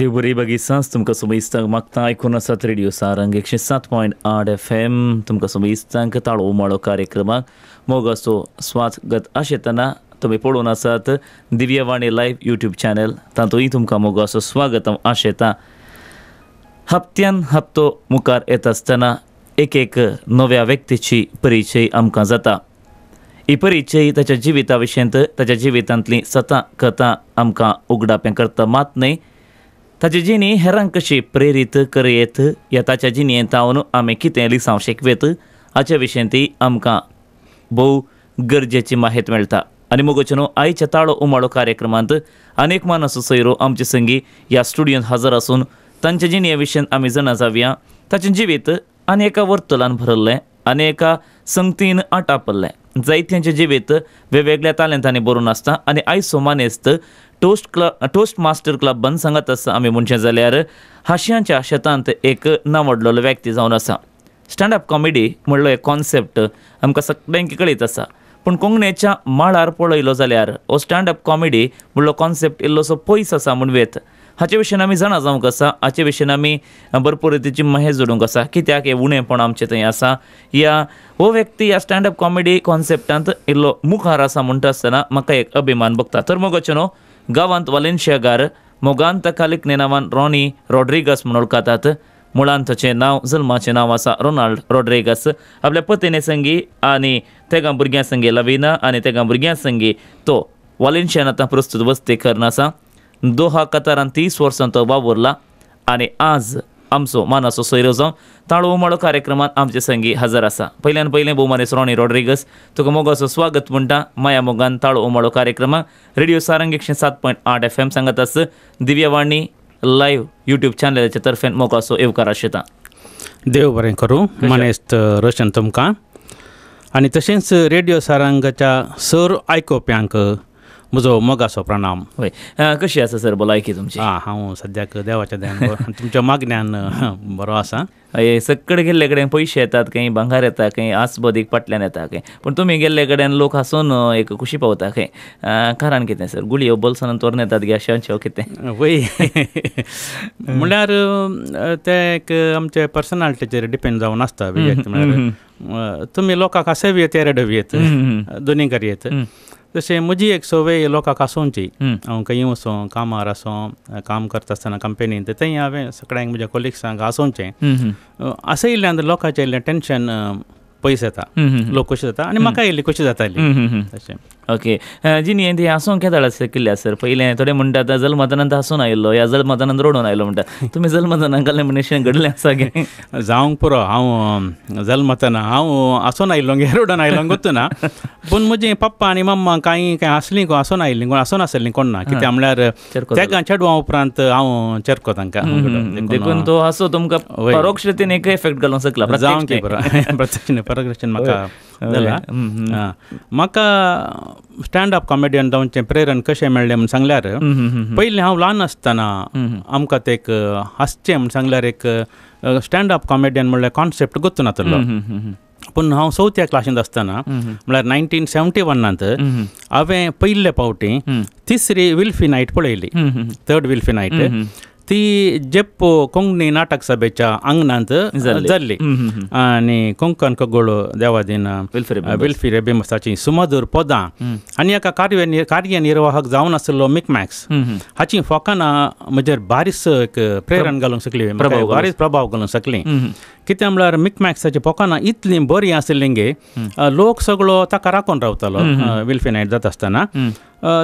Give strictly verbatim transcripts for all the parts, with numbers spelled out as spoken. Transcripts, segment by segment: देवबुरी बगीसास तुमकां सोबीस मागता एकोणसाठ रेडिओ सारंग एकशे सात पॉयंट आठ एफ एम तुमकां सोबीस्तांक ताळो माळो कार्यक्रमाक मोगाचो स्वागत आशेतना तुमी पळोवन आसात दिव्यवाणी लायव्ह यूट्यूब चॅनल तातूंतय तुमकां मोगाचो स्वागत आशेता। हप्त्यान हप्तो मुखार येत आसतना एक एक नव्या व्यक्तीची परिचय आमकां जाता। ही परिचय ताच्या जिविता विशयंत ताच्या जिवितांतली सतां कथा आमकां उगडापें करता, मात न्हय ताचे जिणी हेरांक कशी प्रेरीत करयेत या ताच्या जिणयेंत आमी कितें लिसांव शिकवेत हाचे विशयी ती आमकां भोव गरजेची माहिती मेळटा। आनी मोगोचे न्हू आयच्या ताळो उमाळो कार्यक्रमांत अनेक मानस सोयरो आमचे संगी ह्या स्टुडियोंत हजर आसून तांचे जिणये विशयी आमी जाणा जावया। ताचें जिवीत आनी एका वर्तुलान भरल्लें आनी एका संगतीन आटापल्लें, जायत्यांचें जिवीत वेगवेगळ्या तालंतांनी भरून आसता। आनी आयज सोमानेस्त toast club toast master club बन सांगत आसा आमी म्हणचें जाल्यार हास्यांच्या शेतांत एक नावडलेलो व्यक्ती जावन आसा। स्टँड अप कॉमेडी म्हणलो एक कॉन्सेप्ट आमकां सगळ्यांक कळीत आसा, पूण कोंकणेच्या माळार पळयलो जाल्यार हो स्टँड अप कॉमेडी म्हणलो कॉन्सेप्ट इल्लोसो पयस आसा म्हणवेत। हाचे विशयी आमी जाणा जावंक आसा, हाचे विशयी आमी भरपूर रितीची माहिती जोडूंक आसा, कित्याक हें उणेंपण आमचें थंय आसा। या हो व्यक्ती ह्या स्टँड अप कॉमेडी कॉन्सेप्टांत इल्लो मुखार आसा म्हणटा आसतना म्हाका एक अभिमान भोगता। तर मोगाचे न्हू गांवांत वालेन्शियागार मोगांत कालीक नेनावान रॉनी रॉड्रिगस म्हूण ओळखतात। मुळांत ताचें नांव जल्माचें नांव आसा रोनाल्ड रॉड्रिगस। आपल्या पतीने संगी आनी तेगां भुरग्यां संगी लविना आनी तेगां भुरग्यां संगी तो वालेन्शियान आतां प्रस्तुत वस्ती करना आसा। दोहा कतारान तीस वर्सां तो वावुरला आनी आज आमचो मानाचो सोयरो जावन ताळो उमाळो कार्यक्रमांत आमचे संगी हजर आसा। पयल्यान पयलें भोवमानेस रॉनी रॉड्रिगस तुका मोगाचो स्वागत म्हणटा माया मोगान ताळो उमाळो कार्यक्रमाक। रेडिओ सारंग एकशे सात पॉयंट आठ एफ एम सांगत आस दिव्यवाणी लायव्ह यूट्यूब चॅनलाचे तर्फेन मोगाचो येवकार आशिता। देव बरें करूं मानेस्त रोशन तुमकां आनी तशेंच रेडिओ सारंगाच्या सर आयकोप्यांक म्हजो मोगाचो प्रणाम। हय कशी आसा सर भलायकी तुमची? आं हांव सद्याक देवाच्या दयान तुमच्या मागण्यान बरो आसा। हय सगळे गेल्ले कडेन पयशे येतात, खंय भांगार येता, खंय आसबदीक फाटल्यान येता, खंय पूण तुमी गेल्ले कडेन लोक हांसून एक खुशी पावता। खंय कारण कितें सर? गुळयो बोल्सानान तोरण येतात गे अशें कितें? वय म्हळ्यार ते एक आमचे पर्सनालिटीचेर डिपेंड जावन आसता। म्हळ्यार तुमी लोकांक हांसयत ते रडयत दोनी करयत। जशें म्हजी एक संवय लोकांक आसोवची, हांव खंय वसों कामार आसों काम करता आसतना कंपनीन तेंय हांवें सगळ्यांक म्हज्या कोलिग्सांक आसोवचें आसयिल्ल्यान लोकांचें इल्लें टेंशन पयस येता, लोक खुशी जाता आनी म्हाका इल्ली खुशी जाताली तशें। ओके जिणयेंत हें हांसोंक येता आसलें किल्ल्या सर? पयलें थोडे म्हणटात जल्मदानांत हांसून आयिल्लो या जल्मदानांत रडून आयलो म्हणटा, तुमी जल्मदानांत घाल्लें म्हणशें घडलें आसा गे? जावंक पुरो हांव जल्मताना हांव हांसून आयिल्लो गे रडून आयिल्लो गोत्तो ना, पूण म्हजी पप्पा आनी मम्मा कांय कांय आसलीं कोण हांसून आयिल्लीं कोण हांसून आसलीं कोण ना, कित्याक म्हळ्यार तेगां चेडवां उपरांत हांव चेरको तांकां देखून तो हांसो तुमकां परोक्ष रितीन एक इफेक्ट घालूंक शकला। जावंक की पुरो प्रत्यक्षान परोक्षान म्हाका म्हाका स्टँड अप कॉमेडियन जावचें प्रेरण कशें मेळ्ळें म्हण सांगल्यार पयलीं हांव ल्हान आसतना आमकां ते एक हांसचें म्हण सांगल्यार एक स्टँड अप कॉमेडियन म्हणल्यार कॉन्सेप्ट गोत्तो नासलो। पूण हांव चवथ्या क्लासींत आसतना म्हळ्यार नायन्टीन सेवन्टी वनांत हांवें पयल्ले पावटी तिसरी विल्फी नायट पळयली, थर्ड विल्फी नायट ती जेप्पो कोंकणी नाटक सभेच्या आंगणांत जाल्ली आनी कोंकण खगोळ देवादीन विल्फी रेबिमसाची सुमधूर पदां आनी एका कार्य कार्यनिर्वाहक जावन आसलो मिकमॅक्स हाची फोकानां म्हजेर बारीस एक प्रेरण घालूंक शकली, बारीस प्रभाव घालूंक शकली। कित्याक म्हळ्यार मिकमॅक्साची फोकानां इतलीं बरीं आशिल्लीं गे लोक सगळो ताका राखून रावतालो विल्फी नायट जाता आसतना।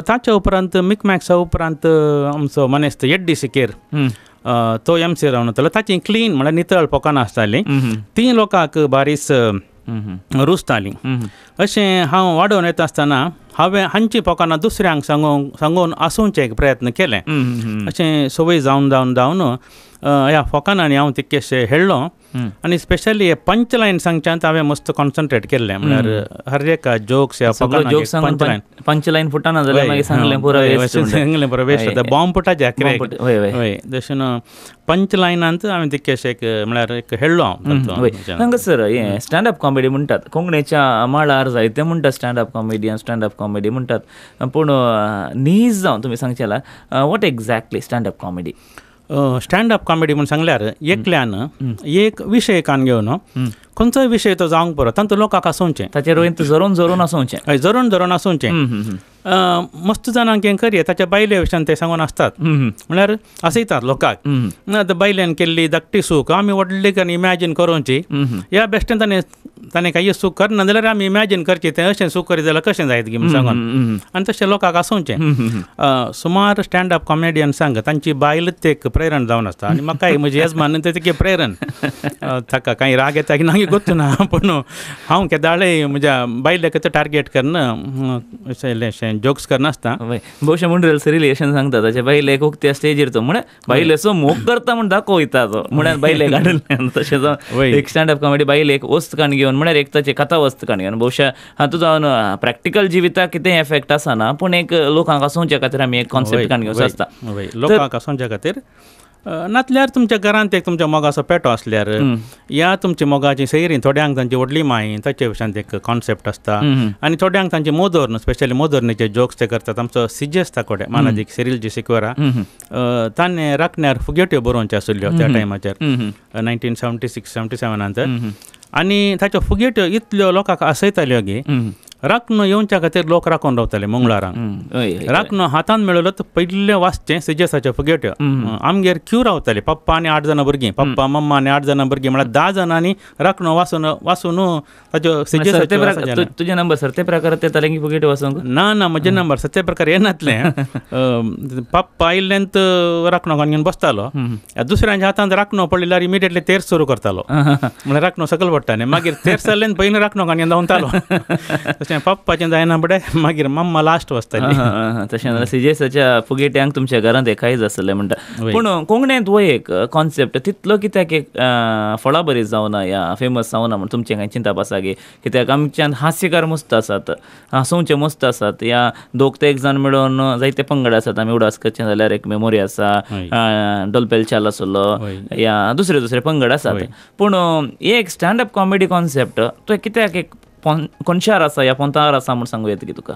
ताच्या उपरांत मिकमॅक्सा उपरांत आमचो मनेस्त येड्डी सिकेर तो एम सी रावन येतालो, ताची क्लीन म्हळ्यार नितळ पोकानां आसतालीं तीं लोकांक बारीस रुजतालीं। अशें हांव वाडोवन येता आसतना हांवें हांची पोकानां दुसऱ्यांक सांगोवंक सांगोवन आसूंचे एक प्रयत्न केले। अशें संवय जावन जावन जावन ह्या फोकानांनी हांव तितकेशें हेडलो आनी स्पेशली हे पंचलायन सांगच्यांत हांवें मस्त कॉन्संट्रेट केल्लें। म्हळ्यार हर एका जोक्स ह्या पंचलायन पंचलायन फुटाना जाल्यार सांगलें पुरो सांगलें पुरो वेस्ट जाता, बॉम्ब फुटाचें तशें पंचलायनांत हांवें तितकेशें एक म्हळ्यार एक हेडलो हांव। सांग सर हें स्टँड अप कॉमेडी म्हणटात कोंकणेच्या माळार जायते म्हणटात स्टँड अप कॉमेडी आनी स्टँड अप कॉमेडी म्हणटात, पूण नीज जावन तुमी सांगचेला what exactly stand up comedy? Stand up comedy म्हणून सांगल्यार एकल्यान एक विशय कान घेवन खंयचोय विशय तो जावंक पुरो तातूंत लोकांक आसोवचें ताचे रोयन जरून जरून आसोवचें हय जरून जरून आसोवचें मस्त जाणांक हें करया ताच्या बायले विशयान ते सांगून आसतात म्हळ्यार आसयतात लोकांक बायल्यान केल्ली धाकटी सूख आमी व्हडली करून इमॅजिन करूंची ह्या बेश्टेन ताणें ताणें कांय सूख करना जाल्यार आमी इमॅजिन करचें तें अशें सूख करीत जाल्यार कशें जायत गे म्हूण सांगून आनी तशें लोकांक आसोवचें सुमार स्टँडअप कॉमेडियन सांग तांची बायल ते प्रेरण जावन आसता आनी म्हाकाय म्हजी येजमान ते प्रेरण ताका कांय राग येता की ना गोत्तू ना पूण हांव केदाळे म्हज्या बायलेक टार्गेट करना अशें जोक्स करनासता भोवशें म्हूण रिलेशन सांगता ताचे बायलेक उक्त्या स्टेजीर तो म्हण बायलेचो मोग करता म्हण दाखोव वयता तो म्हण्यान बायलेक हाडून तशें जावं एक स्टँडअप कॉमेडी बायलेक वस्त काण घेवन म्हळ्यार एक ताचे कथा वस्त काण घेवन भोवशें हातूंत जावन प्रॅक्टिकल जिविताक कितें एफेक्ट आसना पूण एक लोकांक आसूंच्या खातीर आमी एक कॉन्सेप्ट काण घेवचो आसता लोकांक आसूंच्या खातीर नातल्यार तुमच्या घरांत एक तुमच्या मोगाचो पेटो आसल्यार ह्या तुमच्या मोगाची सैरीन थोड्यांक तांची व्हडली माय ताचे विशयान एक कॉन्सेप्ट आसता आनी थोड्यांक तांचे मोदोर स्पेशली मोदोरनेचे जोक्स ते करतात आमचो सिजी आसता कोडे मानादीक सिरील जी सिक्वेरा ताणें राखण्यार फुगेट्यो बरोवच्यो आशिल्ल्यो त्या टायमाचेर नायन्टीन सेवन्टी सिक्स सेवन्टी सेवनांत आनी ताच्यो फुगेट्यो इतल्यो लोकांक आसयताल्यो गे राखणो येवच्या खातीर लोक राखून रावताले मंगळारांक राखणो हातान मेळिल्लो तर पयलें वाचचें सिजेसाच्यो फुगेट्यो आमगेर क्यू रावताली पप्पा आनी आठ जाणां भुरगीं पप्पा मम्मा आनी आठ जाणां भुरगीं म्हळ्यार धा जाणांनी राखणो वाचून वाचून ताच्यो सिजेसाच्यो तुजे नंबर सर ते प्रकार येताले की फुगेट्यो वाचूंक ना ना म्हजे नंबर सर ते प्रकार येनातले पप्पा आयिल्ल्यान राखणो कान घेवन बसतालो दुसऱ्यांच्या हातान राखणो पडली जाल्यार इमिडियेटली तेर्स सुरू करतालो म्हळ्यार राखणो सकयल पडटालें मागीर तेर्स जाल्ल्यान पयलीं राखणो कान घेवन धांवतालो पप्पाचें जायना बडे मागीर मम्मा लास्ट वाचताली तशें जाल्यार सिजेसाच्या फुगेट्यांक तुमच्या घरांत एकायच आसलें म्हणटा पूण कोंकणींत हो एक कॉन्सेप्ट तितलो कित्याक एक फळा बरी जावना या फेमस जावना म्हण तुमचें कांय चिंताप आसा गे कित्याक आमच्यान हास्यकार मस्त आसात हांसोवचे मस्त आसात या दोग ते एक जाण मेळून जायते पंगड आसात आमी उडास करचें जाल्यार एक मेमोरी आसा डोलपेलचाल आसलो या दुसरे दुसरे पंगड आसात पूण हे एक स्टँडअप कॉमेडी कॉन्सेप्ट तो कित्याक एक कोणशार आसा या पोंतार आसा म्हूण सांगूं येता की तुका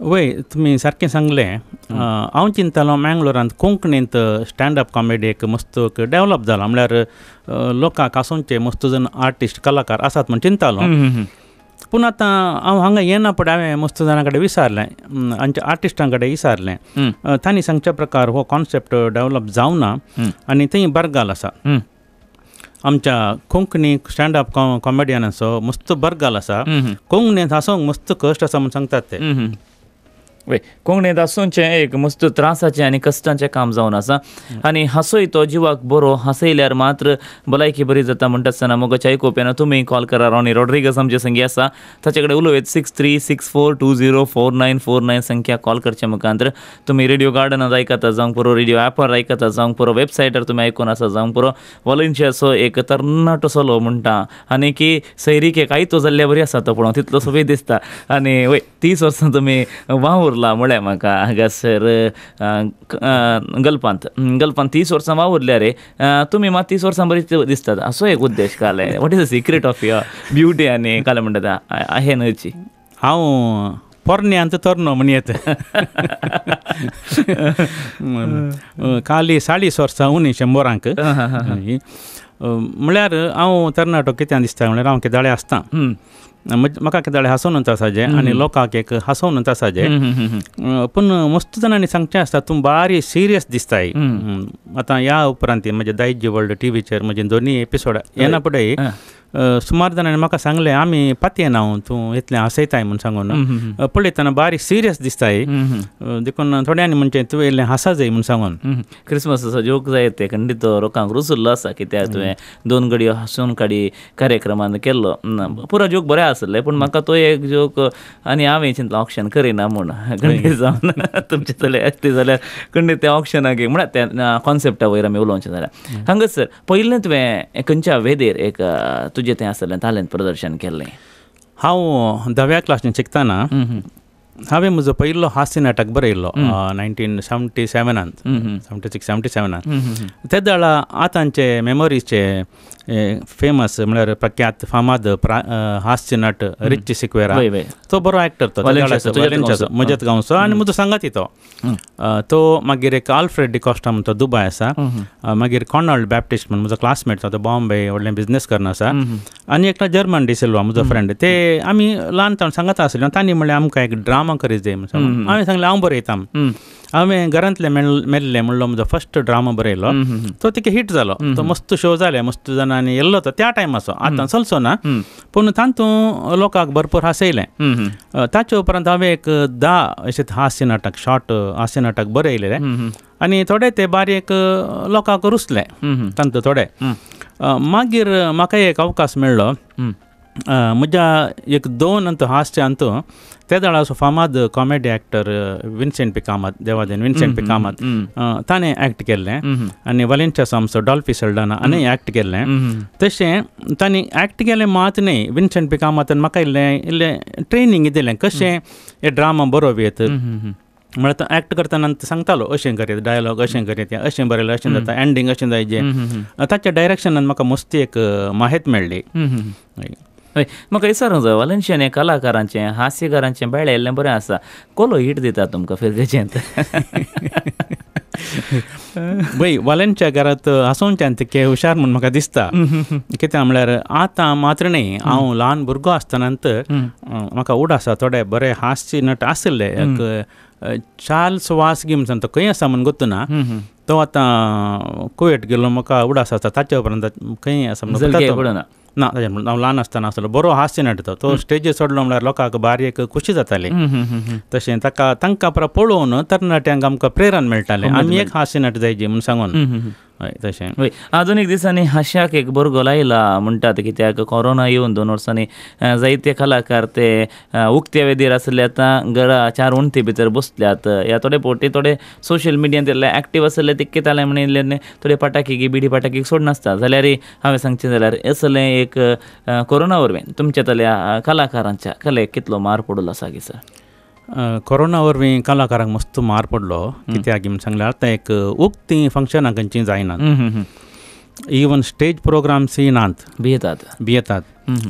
वय तुमी सारकें सांगलें हांव चिंतालो मँगलोरांत कोंकणींत स्टँडअप कॉमेडी एक मस्त डेवलप जाला म्हळ्यार लोकांक आसोवचे मस्त जण आर्टिस्ट कलाकार आसात म्हूण चिंतालो पूण आतां हांव हांगा येना पळय हांवें मस्त जाणां कडेन विचारलें आमच्या आर्टिस्टां कडेन विचारलें तांणी सांगच्या प्रकार हो कॉन्सेप्ट डेवलप जावना आनी थंय बरगाल आसा आमच्या कोंकणी स्टँडअप कॉमेडियनांचो मस्त बरगाल आसा कोंकणींत हांसोंक मस्त कश्ट आसा म्हूण सांगतात ते कोंकणींत हांसोवचें एक मस्त त्रासाचें आनी कश्टांचें काम जावन आसा आनी हांसोय तो जिवाक बरो हांसयल्यार मात्र भलायकी बरी जाता म्हणटा आसतना मोगाच्या आयकोप्यान तुमी कॉल करा रॉनी रॉड्रिगस आमचे संगी आसा ताचे कडेन उलोवत six three six four two zero four nine four nine संख्याक कॉल करचे मुखांतर तुमी रेडिओ गार्डनांत आयकता जावं पुरो रेडिओ एपार आयकता जावं पुरो वेबसायटार तुमी आयकून आसा जावं पुरो वॉलंटियरचो एक तरणाटो सोलो म्हणटा आनी की सैरीक एक आयतो जाल्ल्या बरी आसा तो पळोवन तितलो सोबीत दिसता आनी वय तीस वर्सां तुमी वाव उरला म्हळ्यार म्हाका हांगासर गल्पांत गल्पांत तीस वर्सां वाव उरल्या रे तुमी मात तीस वर्सां बरी दिसतात असो एक उद्देश काले what is the secret of your beauty आनी काले म्हणटा आहे न्हयची हांव पोरण्यांत तरणो म्हण येता काली साडीस वर्सां उणी शंबरांक म्हळ्यार हांव तरणाटो कित्याक दिसता म्हळ्यार हांव केदाळे आसता म्हाका केदाळे हांसोवनच आसाचे आनी लोकांक एक हांसोवनच आसाचे पूण मस्त जाणांनी सांगचें आसता तूं बारी सिरियस दिसताय आतां ह्या उपरांत म्हजे दायजी वर्ल्ड टीव्हीचेर म्हजे दोनी एपिसोड येना पळय सुमार जाणांनी म्हाका सांगलें आमी पातयें ना तूं इतलें हांसयताय म्हूण सांगून पळयतना बारीक सिरियस दिसताय देखून थोड्यांनी म्हणचें तुवें इल्लें हांसा जाय म्हूण सांगून क्रिसमसाचो जोक जाय ते खंडीत तो लोकांक रुचिल्लो आसा कित्याक तुवें दोन गडयो हांसून काडी कार्यक्रमान केल्लो पुरो जोक बरें आसले पूण म्हाका तो एक जोक आनी हांवें चिंतलां ऑप्शन करिना म्हूण खंडीत जावन तुमचे जाल्यार एकटे जाल्यार खंडीत त्या ऑप्शनाक म्हळ्यार त्या कॉन्सेप्टा वयर आमी उलोवचें जाल्यार हांगासर पयलें तुवें खंयच्या वेदेर एक तुजें तें आसलें तालंत प्रदर्शन केल्लें हांव धाव्या क्लासीन शिकताना ಹಾವೆ ಮುಜ ಪೈರ್ಲೋ ಹಾಸ್ಯ ನಾಟಕ ಬರೆಯಿಲ್ಲೋ ನೈನ್ಟೀನ್ ಸೆವೆಂಟಿ ಸೆವೆನ್ ಅಂತ ಸೆವೆಂಟಿ ಸಿಕ್ಸ್ ಸೆವೆಂಟಿ ಸೆವೆನ್ ಅಂತ ತೆದ್ದಾಳ ಆತಾಂಚೆ ಮೆಮೊರೀಸ್ಚೆ ಫೇಮಸ್ म्हळ्यार प्रख्यात फामाद हास्य नट रिच सिक्वेरा तो बरो एक्टर तो मजत गांवचो आनी म्हजो संगाती तो तो मागीर एक आल्फ्रेड डिकॉस्टा म्हणतो दुबय आसा मागीर रॉनाल्ड बॅप्टिस्ट म्हण म्हजो क्लासमेट तो बॉम्बे व्हडलें बिझनेस करना आसा आनी एकटो जर्मन डिसिल्वा म्हजो फ्रेंड ते आमी ल्हानपणांत सांगता आसले तांणी म्हळ्यार आमकां एक ड्रामा करीत जाय म्हणून हांवें सांगलें हांव बरयता हांवें घरांतले मेल्ले म्हणलो म्हजो फस्ट ड्रामा बरयलो तो तिका हिट जालो तो मस्त शो जाले मस्त जाणांनी येल्लो तो त्या टायमाचो आतां चलचो ना पूण तातूंत लोकांक भरपूर हासयलें ताचे उपरांत हांवें एक धा अशें हास्य नाटक शॉर्ट हास्य नाटक बरयलें आनी थोडे ते बारीक लोकांक रुचले तातूंत थोडे मागीर म्हाका एक अवकाश मेळ्ळो म्हज्या एक दोन अंत हास्य अंत ते दळा फामाद कॉमेडी एक्टर विन्सेंट पिकामत देवादेन विन्सेंट पिकामत ताणें एक्ट केल्लें आनी वलेंच्या सामसो डॉल्फी सेल्डाना आनी एक्ट केल्लें तशें ताणें एक्ट केलें मात न्हय विन्सेंट पिकामतान म्हाका इल्लें इल्लें ट्रेनिंग दिलें कशें हे ड्रामा बरोवयेत म्हळ्यार तो एक्ट करतना सांगतालो अशें करया डायलॉग अशें करया अशें बरयलें अशें जाता एंडींग अशें जाय जे ताच्या डायरेक्शनान म्हाका मस्ती एक माहिती मेळ्ळी म्हाका विचारूंक जाय वलेंशियन हे कलाकारांचे हास्यकारांचे बेळेल्लें बरें आसा कोलो हीट दिता तुमकां फिरगेचेंत बै वलेंच्या घरात हांसोवच्यान तितके हुशार म्हूण म्हाका दिसता कित्याक म्हळ्यार आतां मात्र न्ही हांव ल्हान भुरगो आसतनांत म्हाका उड आसा थोडे बरे हास्य नट आसले चार्ल्स वास्गी म्हणून तो खंय आसा म्हूण गोत्तो ना तो आतां कुवेट गेल्लो म्हाका उड आसा ताच्या उपरांत खंय आसा म्हणून ना हांव ल्हान आसतना आसलो बरो हास्य नटतो तो स्टेजीर सोडलो म्हळ्यार लोकांक बारीक खुशी जाताली तशें ताका तांकां परत पळोवन तरणाट्यांक आमकां प्रेरण मेळटालें आमी एक हास्य नट जायची म्हूण सांगून हय तशें हय आधुनीक दिसांनी हास्याक एक बरगो लायला म्हणटात कित्याक कोरोना येवन दोन वर्सांनी जायते कलाकार ते उक्त्या वेदीर आसले आतां घरा चार उण्टी भितर बसल्यात ह्या थोडे पोटी थोडे सोशल मिडियांत एक्टीव आसले तितके ताले म्हणिल्ले थोडे पटाकी बिडी पटाकी सोडनासता जाल्यार हांवें सांगचें जाल्यार असले एक कोरोना वरवीं तुमच्या तल्या कलाकारांच्या कलेक कितलो मार पडलो आसा की सर कोरोना वरवीं कलाकारांक मस्त मार पडलो कित्याक म्हूण सांगल्यार आतां एक उक्तीं फंक्शनां खंयचीं जायनात इवन स्टेज प्रोग्राम्स नात भियेतात भियेतात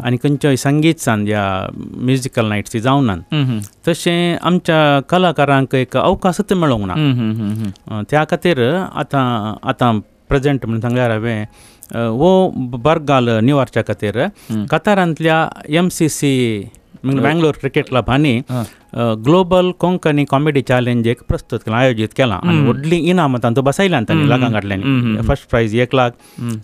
आनी खंयच्योय संगीत सांध्या म्युजिकल नायट्स जावं नात तशें आमच्या कलाकारांक एक अवकाशच मेळूंक ना त्या खातीर आतां आतां प्रेजेंट म्हूण सांगल्यार हांवें वो बर्गाल न्यूयॉर्कच्या खातीर कतारांतल्या M C C Mangalore cricket club हांणी ग्लोबल कोंकणी कॉमेडी चॅलेंज एक प्रस्तुत केला आयोजीत केला आनी व्हडली इनामां तांतूंत बसयल्यां तांणी लागां घातल्यांनी फर्स्ट प्रायज एक लाख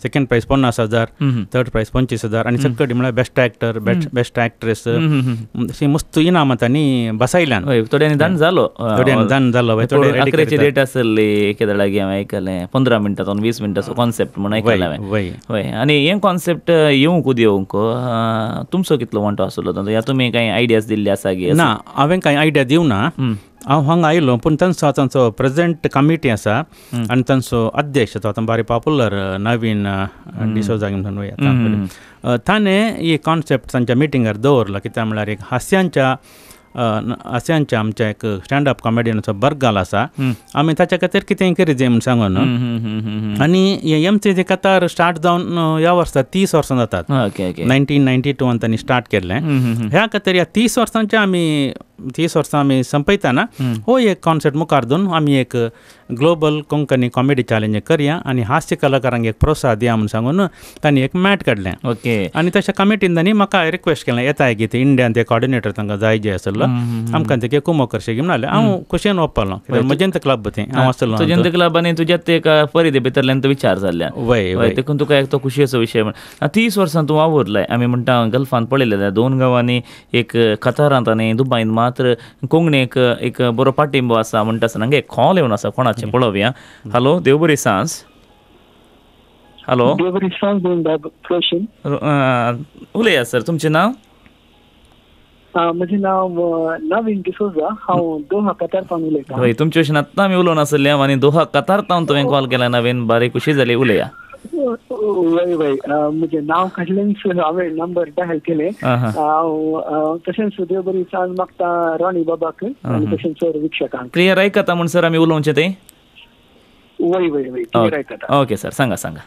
सेकेंड प्रायज पन्नास हजार थर्ड प्रायज पंचवीस हजार आनी सकट म्हळ्यार बेस्ट एक्टर बेस्ट एक्ट्रेस अशी मस्त इनामां तांणी बसयल्यान थोड्यांनी दान जालो थोड्यांनी दान जालो अकराची डेट आसली एके जाणागेर हांवें आयकलें पंदरा मिनटांतून वीस मिनटांचो कॉन्सेप्ट म्हूण आयकलें हांवें हय आनी हे कॉन्सेप्ट येवंक देवंक तुमचो कितलो वांटो आसलो ह्या तुमी कांय आयडियाज दिल्ले आसा गे ना हांवें कांय आयडिया दिवना हांव हांगा आयलो पूण तांचो तांचो प्रेजेंट कमिटी आसा आनी तांचो अध्यक्ष तो आतां बारी पॉप्युलर नवीन डिसोजा म्हणून ताणें ही कॉन्सेप्ट तांच्या मिटिंगार दवरलो कित्याक म्हळ्यार एक हास्यांच्या हास्यांच्या आमच्या एक स्टँडअप कॉमेडियनाचो बर्गाल आसा आमी ताच्या खातीर कितेंय करीत जाय म्हूण सांगून आनी हे एम सी सी कतार स्टार्ट जावन ह्या वर्सा तीस वर्सां जातात नायन्टीन नायन्टी टून तांणी स्टार्ट केल्लें ह्या खातीर ह्या तीस वर्सांचे आमी तीस वर्सां आमी संपयताना हो एक कॉन्सेप्ट मुखार दोन आमी एक ग्लोबल कोंकणी कॉमेडी चॅलेंज करया आनी हास्य कलाकारांक एक प्रोत्साहन दिया म्हूण सांगून तांणी एक मॅट काडलें ओके आनी तशें कमिटीन तांणी म्हाका रिक्वेस्ट केलें येताय की ते इंडियान ते कॉर्डिनेटर तांकां जाय जे आसलो आमकां ते कुमो करशे म्हणलें हांव खुशयेन वापरलो म्हजेंत क्लब तें हांव आसलो तुजेंत क्लब आनी तुज्यात एक परिदे भितरल्यान तो विचार जाल्ल्या वय देखून तुका एक तो खुशयेचो विशय म्हण तीस वर्सां तूं वावुरलाय आमी म्हणटा गल्फान पळयलें दोन गांवांनी एक कतारांत आनी दुबयन मात्र कोंकणीक एक बरो पाटिंबो आसा म्हणटा आसतना हांगा एक कॉल येवन आसा कोणाचें पळोवया हॅलो देव बरी सांज हॅलो देव बरी सांज उलया सर तुमचें नांव म्हजें नांव नवीन डिसोजा हांव दोहा कतारतावन उलयतां हय तुमचे भशेन आतां आमी उलोवन आसले आनी दोहा कतारतावन तुवें कॉल केला नवीन बारीक खुशी जाली उलया वय वय म्हणजे नाव काढल्यानंतर हांवें नंबर डायल केले. हांव तशेंच देव बरी सांज मागता राणी बाबाक आनी तशेंच सर विक्षकांक. क्लियर आयकता म्हण सर आमी उलोवचें तें? वय वय वय क्लियर आयकता. ओके सर सांगा सांगा.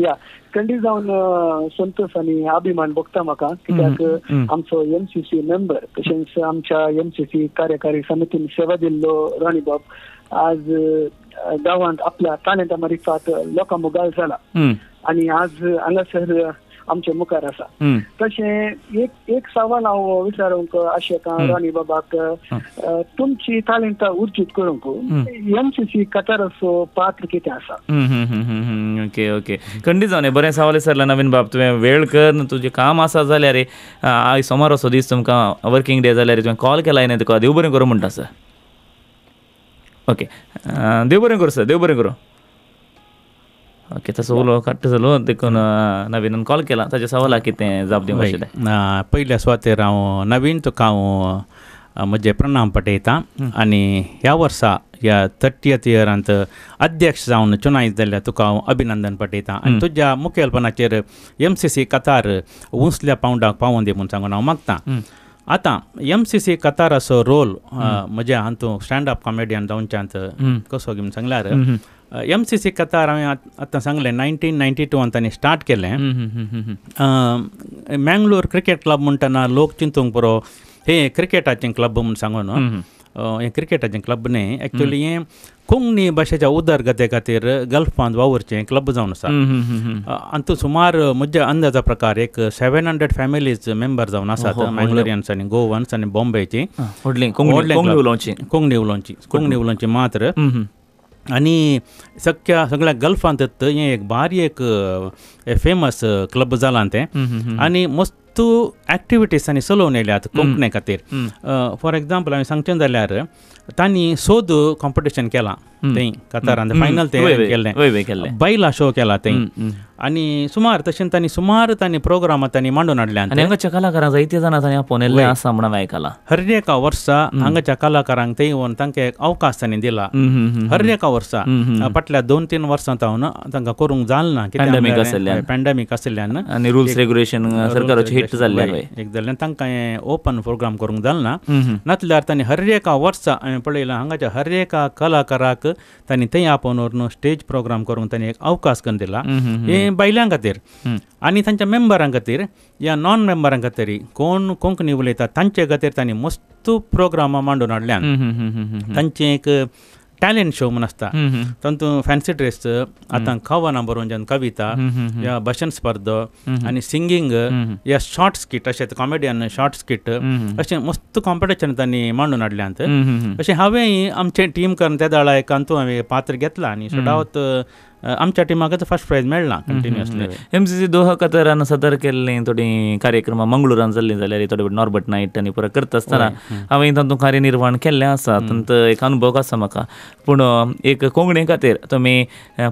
या कंडी जावन संतोष आनी अभिमान भोगता म्हाका कित्याक आमचो एम सी सी मेंबर तशेंच आमच्या एम सी सी कार्यकारी समितीन सेवा दिल्लो राणी बाब आज गांवांत आपल्या ताणे तामारी फाट लोकां मुगार जाला आनी आज हांगासर आमचे मुखार आसा. तशें एक एक सवाल हांव विचारूंक आशेता राणी बाबाक, तुमची तालिंता उर्जीत करूंक एम सी सी कताराचो पात्र कितें आसा? ओके ओके खंडी जावन बरें सवाल विचारला नवीन बाब. तुवें वेळ कर तुजें काम आसा जाल्यार रे आयज सोमार असो दीस तुमकां वर्किंग डे जाल्यार तुवें कॉल केलाय न्ही तुका. देव बरें करूं म्हणटा सर. ओके देव बरें करूं सर. देव बरें करूं. ओके तसो उलो काडटा जालो देखून नवीन कॉल केला ताच्या सवाला कितें जाप दिवंक आशिल्लें. पयल्या सुवातेर हांव नवीन तुका हांव म्हजे प्रणाम पाठयतां आनी ह्या वर्सा ह्या थर्टियथ इयरांत अध्यक्ष जावन चुनायत जाल्ल्या तुका हांव अभिनंदन पाठयतां आनी तुज्या मुखेलपणाचेर एम सी सी कतार उंचल्या पांवडाक पावोवन दी म्हूण सांगून हांव मागतां. आतां एम सी सी कताराचो रोल म्हज्या हातूं स्टँड अप कॉमेडियन जावनच्यांत कसो घेवन सांगल्यार एम सी सी कतार हांवें आतां सांगलें नायन्टीन नायन्टी टू तांणी स्टार्ट केलें. मँगलोर क्रिकेट क्लब म्हणटना लोक चिंतूंक पुरो हें क्रिकेटाचें क्लब म्हूण सांगून हें क्रिकेटाचें क्लब न्ही एक्चुली हें कोंकणी भाशेच्या उदरगते खातीर गल्फांत वावुरचें क्लब जावन आसा. आनी तूं सुमार म्हज्या अंदाजा प्रकार एक सेवन हंड्रेड फॅमिलीज मेंबर जावन आसात मँगलोरियन्स आनी गोवन्स आनी बॉम्बेची कोंकणी उलोवची कोंकणी उलोवची मात्र आनी सख्या सगळ्या गल्फांत हें एक भारी एक फेमस क्लब जालां तें आनी मस्त एक्टिविटीज तांणी चलोवन येयल्यात कोंकणे खातीर. फॉर एग्जाम्पल हांवें सांगचें जाल्यार तांणी सोद कॉम्पिटिशन केलां थंय कतारांत फायनल तें केल्लें बायलां शो केला थंय आनी सुमार तशें तांणी सुमार तांणी प्रोग्रामां तांणी मांडून हाडल्या. हांगाच्या कलाकारांक जायते जाणां तांणी आपोवणेल्लें आसा म्हणून आयकलां. हर एका वर्सा हांगाच्या कलाकारांक थंय येवन तांकां एक अवकाश तांणी दिला. हर एका वर्सा फाटल्या दोन तीन वर्सां हांव तांकां करूंक जालना कित्याक पॅन्डेमीक आशिल्ल्यान आनी रुल्स रेगुलेशन सरकाराचे हिट जाल्ले एक जाल्ल्यान तांकां हें ओपन प्रोग्राम करूंक जालना. नातल्यार तांणी हर एका वर्सा हांवें पळयलां हांगाच्या हर एका कलाकाराक तांणी थंय आपोवन व्हरून स्टेज प्रोग्राम करूंक तांणी एक अवकाश करून दिला हे बायलां खातीर आनी तांच्या मेंबरां खातीर या नॉन मेंबरां खातीर कोण कोंकणी उलयता तांचे खातीर तांणी मस्त प्रोग्रामां मांडून हाडल्यान तांचें एक टॅलेंट शो म्हूण आसता तातूंत फॅन्सी ड्रेस आतां कवनां बरोवन कविता या भाशण स्पर्धा आनी सिंगींग या शॉर्ट स्किट अशें कॉमेडियन शॉर्ट स्किट अशें मस्त कॉम्पिटिशन तांणी मांडून हाडल्यात. अशें हांवें आमचें टीम करून त्या दळा एक हातूंत हांवें पात्र घेतलां आनी सुडावत आमच्या टिमाकच फर्स्ट प्रायज मेळ्ळां continuously. M C C Doha कतारान सदर केल्लीं थोडीं कार्यक्रमां मंगळुरान जाल्लीं जाल्यार थोडे नॉर्बट नायट आनी पुरो करता आसतना हांवें तातूंत कार्यनिर्वाण केल्लें आसा. तातूंत एक अनुभव आसा म्हाका. पूण एक कोंकणी खातीर तुमी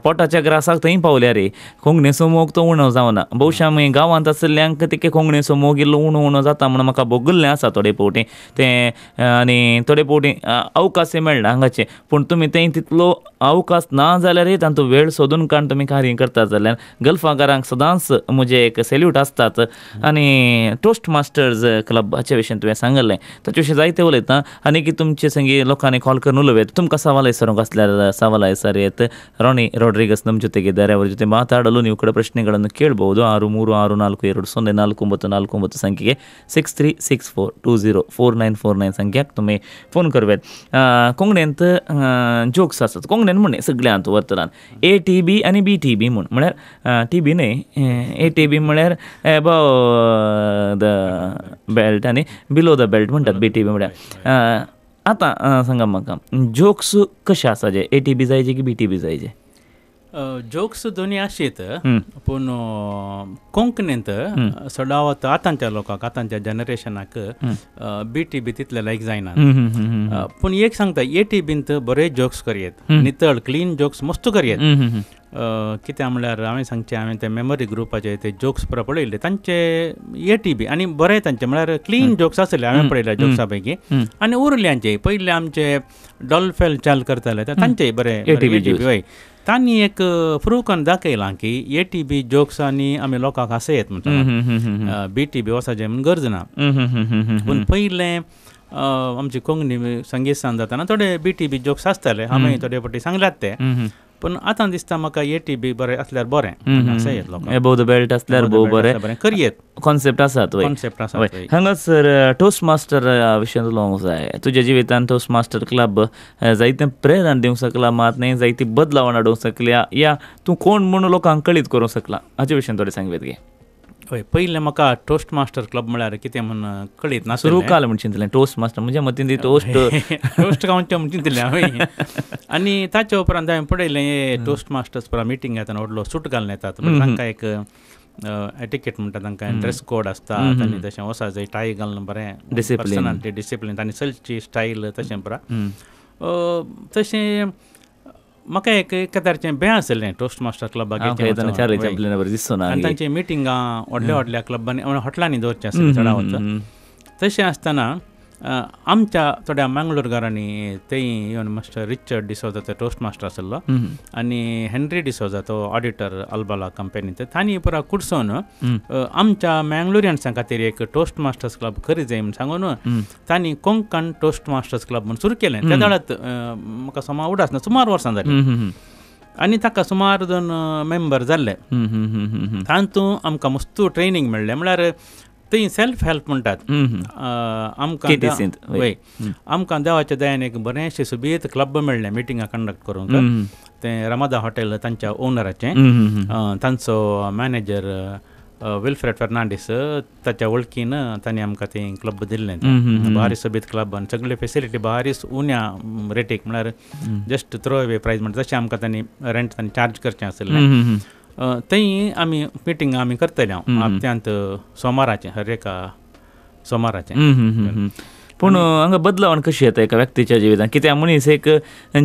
पोटाच्या ग्रासाक थंय पावल्या रे कोंकणी सोमोग तो उणो जावना. भोवशा आमी गांवांत आसल्यांक तिके कोंकणी सोमोग इल्लो उणो उणो जाता म्हणून म्हाका भोगिल्लें आसा थोडे फावटी तें आनी थोडे फावटी अवकाश मेळना हांगाचे. पूण तुमी थंय तितलो अवकाश ना जाल्यार तातूंत वेळ सोदून काण तुमी कार्य करता जाल्यार गल्फाकारांक सदांच म्हजे एक सेल्यूट आसतात. आनी टोस्ट मास्टर्स क्लब हाचे विशीं तुवें सांगल्लें ताचे विशीं जायते उलयता आनी की तुमचे संगी लोकांनी कॉल करून उलोवत. तुमकां सवाल विचारूंक आसल्यार सवाल विचार येत. रॉनी रॉड्रिगस नम ಜೊತೆಗೆ ಧಾರಾವರ ಜೊತೆ ಮಾತಾಡಲು ನೀವು ಕೂಡ ಪ್ರಶ್ನೆಗಳನ್ನು ಕೇಳಬಹುದು. ಆರು ಮೂರು ಆರು ನಾಲ್ಕು ಎರಡು ಸೊನ್ನೆ ನಾಲ್ಕು ಒಂಬತ್ತು ನಾಲ್ಕು ಒಂಬತ್ತು ಸಂಖ್ಯೆಗೆ six three six four two zero four nine four nine ಸಂಖ್ಯಾಕ್ तुम्ही फोन करवेत. कोंकणेंत जोक्स आसात कोंकणेन म्हणे सगळ्यांत वर्तमान ए टी बी आनी बी टी बी म्हूण म्हळ्यार टी बी न्हय ए टी बी म्हळ्यार एबव द बेल्ट आनी बिलो द बेल्ट म्हणटात बी टी बी म्हळ्यार. आतां सांगा म्हाका जोक्स कशे आसा जे ए टी बी जायचे की बी टी बी जायचे? जोक्स दोनी आशीत पूण कोंकणींत सडावत आतांच्या लोकांक आतांच्या जनरेशनाक बी टी बी तितलें लायक जायना. पूण एक सांगता ए टी बींत बरे जोक्स करयेत नितळ क्लीन जोक्स मस्त करयेत कितें म्हणल्यार हांवें सांगचें हांवें ते मेमरी ग्रुपाचे ते जोक्स पळयले तांचे ए टी बी आनी बरे तांचे म्हणल्यार क्लीन जोक्स आसले हांवें पळयल्या जोक्सा पैकी आनी उरल्यांचे पयले आमचे डॉल्फेल चाल करताले तांचे बरे ए टी बी हय तांणी एक प्रूव करून दाखयलां की ए टी बी जोक्स आनी आमी लोकांक हांसयत म्हणटा बी टी बी वसाचें म्हण गरज ना पूण पयलें आमची कोंकणी संगीत सांग जाताना थोडे बी टी बी जोक्स आसताले हांवें थोडे फावटी सांगल्यात ते पूण आतां दिसता म्हाका ए टी बी बरें आसल्यार बरें एबोव द बेल्ट आसल्यार भोव बरें करयेत कॉन्सेप्ट आसात कॉन्सेप्ट आसा हांगासर टोस्ट मास्टर विशयान उलोवंक जाय तुज्या जिवितान टोस्ट मास्टर क्लब जायते प्रेरणा दिवंक शकला मात न्ही जायती बदलावण हाडूंक शकल्या या तूं कोण म्हणून लोकांक कळीत करूंक शकला हाचे विशयान थोडे सांगवेत गे हय पयलें म्हाका टोस्ट मास्टर क्लब म्हळ्यार कितें म्हूण कळीत ना सुरू काल म्हूण चिंतलें टोस्ट मास्टर म्हणजे मतीन ती टोस्ट टोस्ट गांवचें म्हूण चिंतलें हांवें आनी ताचे उपरांत हांवें पळयलें टोस्ट मास्टर्स परत मिटींग येताना व्हडलो सूट घालून येतात तांकां एक एटिकेट म्हणटा तांकां ड्रेस कोड आसता तांणी तशें वसा जाय टाय घालून बरें पर्सनालिटी डिसिप्लीन तांणी सलची स्टायल तशें परत तशें म्हाका एक कदारचें बें आसलें टोस्ट मास्टर क्लबाक दिसून आनी तांची मिटिंगां व्हडल्या व्हडल्या क्लबांनी हॉटेलांनी दवरचें आसलें चडावत तशें आसतना आमच्या थोड्या मंगलोरकारांनी तेय येवन मास्टर रिचर्ड डिसोजा तो टोस्ट मास्टर आसलो आनी हेनरी डिसोजा तो ऑडिटर आल्बाला कंपनी तांणी पुरा कुडसोन आमच्या मंगलोरियन्सां खातीर एक टोस्ट मास्टर्स क्लब करी जाय म्हूण सांगून तांणी कोंकण टोस्ट मास्टर्स क्लब म्हूण सुरू केलें त्या दळांत म्हाका समा उडासना सुमार वर्सां जालीं आनी ताका सुमार दोन मेंबर जाल्ले तातूंत आमकां मस्त ट्रेनिंग मेळ्ळें म्हणल्यार ते सेल्फ हेल्प म्हणटात आमकां देवाच्या दयान एक बरेंशें सुबेज क्लब मेळ्ळें मिटिंगां कंडक्ट करूंक तें रमादा हॉटेल तांच्या ओनराचें तांचो मॅनेजर विल्फ्रेड फर्नांडीस ताच्या वळखीन तांणी आमकां तें क्लब दिल्लें भारी सोबीत क्लब आनी सगळे फेसिलिटी भारी उण्या रेटीक म्हणल्यार जस्ट थ्रो अवे प्रायज म्हणटा तशें आमकां तांणी रेंट तांणी चार्ज करचें आसलें थंय आमी मिटिंगां आमी करतले हांव आत्यांत सोमाराचें हर एका सोमाराचें पूण हांगा बदलावण कशी येता एका व्यक्तीच्या जिवितांत कित्याक मनीस एक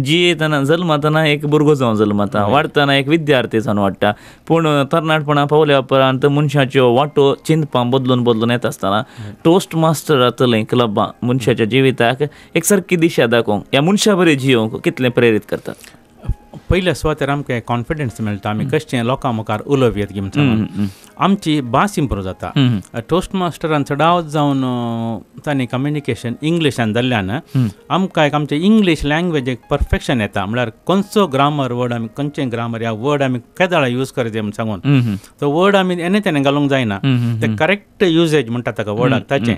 जियेतना जल्मतना एक भुरगो जावन जल्मता वाडटना एक विद्यार्थी जावन वाडटा पूण तरणाटपणां पावल्या उपरांत मनशाच्यो वांटो चिंतपां बदलून बदलून येता आसतना टोस्ट मास्टरांतलीं क्लबां मनशाच्या जिविताक एक सारकी दिशा दाखोवंक ह्या मनशा बरें जियोवंक कितलें प्रेरीत करतात पयले सुवातेर आमकां कॉन्फिडन्स मेळटा आमी कशें लोकां मुखार उलोवयेत गी म्हणून आमची भास इम्प्रूव जाता टोस्ट मास्टरान चडाव जावन तांणी कम्युनिकेशन इंग्लिशान जाल्ल्यान आमकां एक आमचे इंग्लीश लँग्वेजीक परफेक्शन येता म्हणल्यार खंयचो ग्रामर वर्ड आमी खंयचें ग्रामर ह्या वर्ड आमी केदाळा यूज करचे म्हूण सांगून तो वर्ड आमी एने तेणे घालूंक जायना ते करेक्ट युजेज म्हणटा ताका वर्डाक ताचें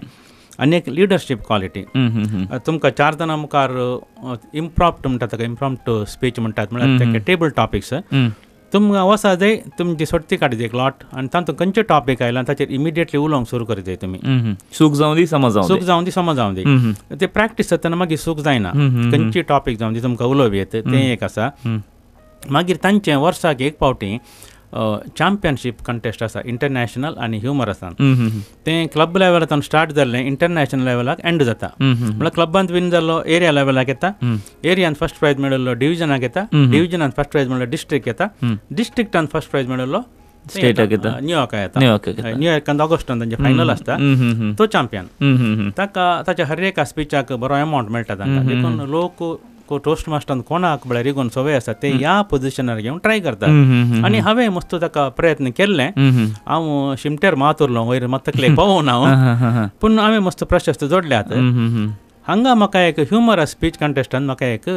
आनी एक लिडरशीप क्वॉलिटी तुमकां चार जाणां मुखार इम्प्रॉम्प्ट म्हणटा ताका इम्प्रॉम्प्ट स्पीच म्हणटात म्हणल्यार ताका टेबल टॉपिक्स तुमकां वसा जाय तुमची सोडती काडची एक लॉट आनी तातूंत खंयचे टॉपीक आयला ताचेर इमिडिएटली उलोवंक सुरू करचे तुमी सूख जावं दी समज सूख जावं दी समज जावं दी ते प्रॅक्टीस जातना मागीर सूख जायना खंयची टॉपीक जावं दी तुमकां उलोवप येत तें एक आसा मागीर तांचें वर्साक एक पावटी चॅम्पियनशीप कंटेस्ट आसा इंटरनॅशनल आनी ह्युमर आसा तें क्लब लेवलांतल्यान स्टार्ट जाल्लें इंटरनॅशनल लेवलाक एंड जाता म्हणल्यार क्लबांत विन जाल्लो एरिया लेवलाक येता एरियान फर्स्ट प्रायज मेळिल्लो डिविजनाक येता डिविजनान फर्स्ट प्रायज मेळिल्लो डिस्ट्रिक्ट येता डिस्ट्रिक्टान फर्स्ट प्रायज मेळिल्लो स्टेटाक येता न्यूयॉर्काक येता न्यूयॉर्कांत ऑगस्टान तांचें फायनल आसता तो चॅम्पियन ताका ताच्या हर एका स्पिचाक बरो अमावंट मेळटा तांकां देखून लोक टोस्ट मास्टरान कोणाक म्हळ्यार रिगोन सवय आसा ते ह्या पोजिशनार घेवन ट्राय करतात आनी हांवें मस्त ताका प्रयत्न केल्ले हांव शिमटेर मात उरलो वयर म्हाका तकलेक पावोना हांव पूण हांवें मस्त प्रशस्त जोडल्यात हांगा म्हाका एक ह्युमरस स्पीच कंटेस्टान म्हाका एक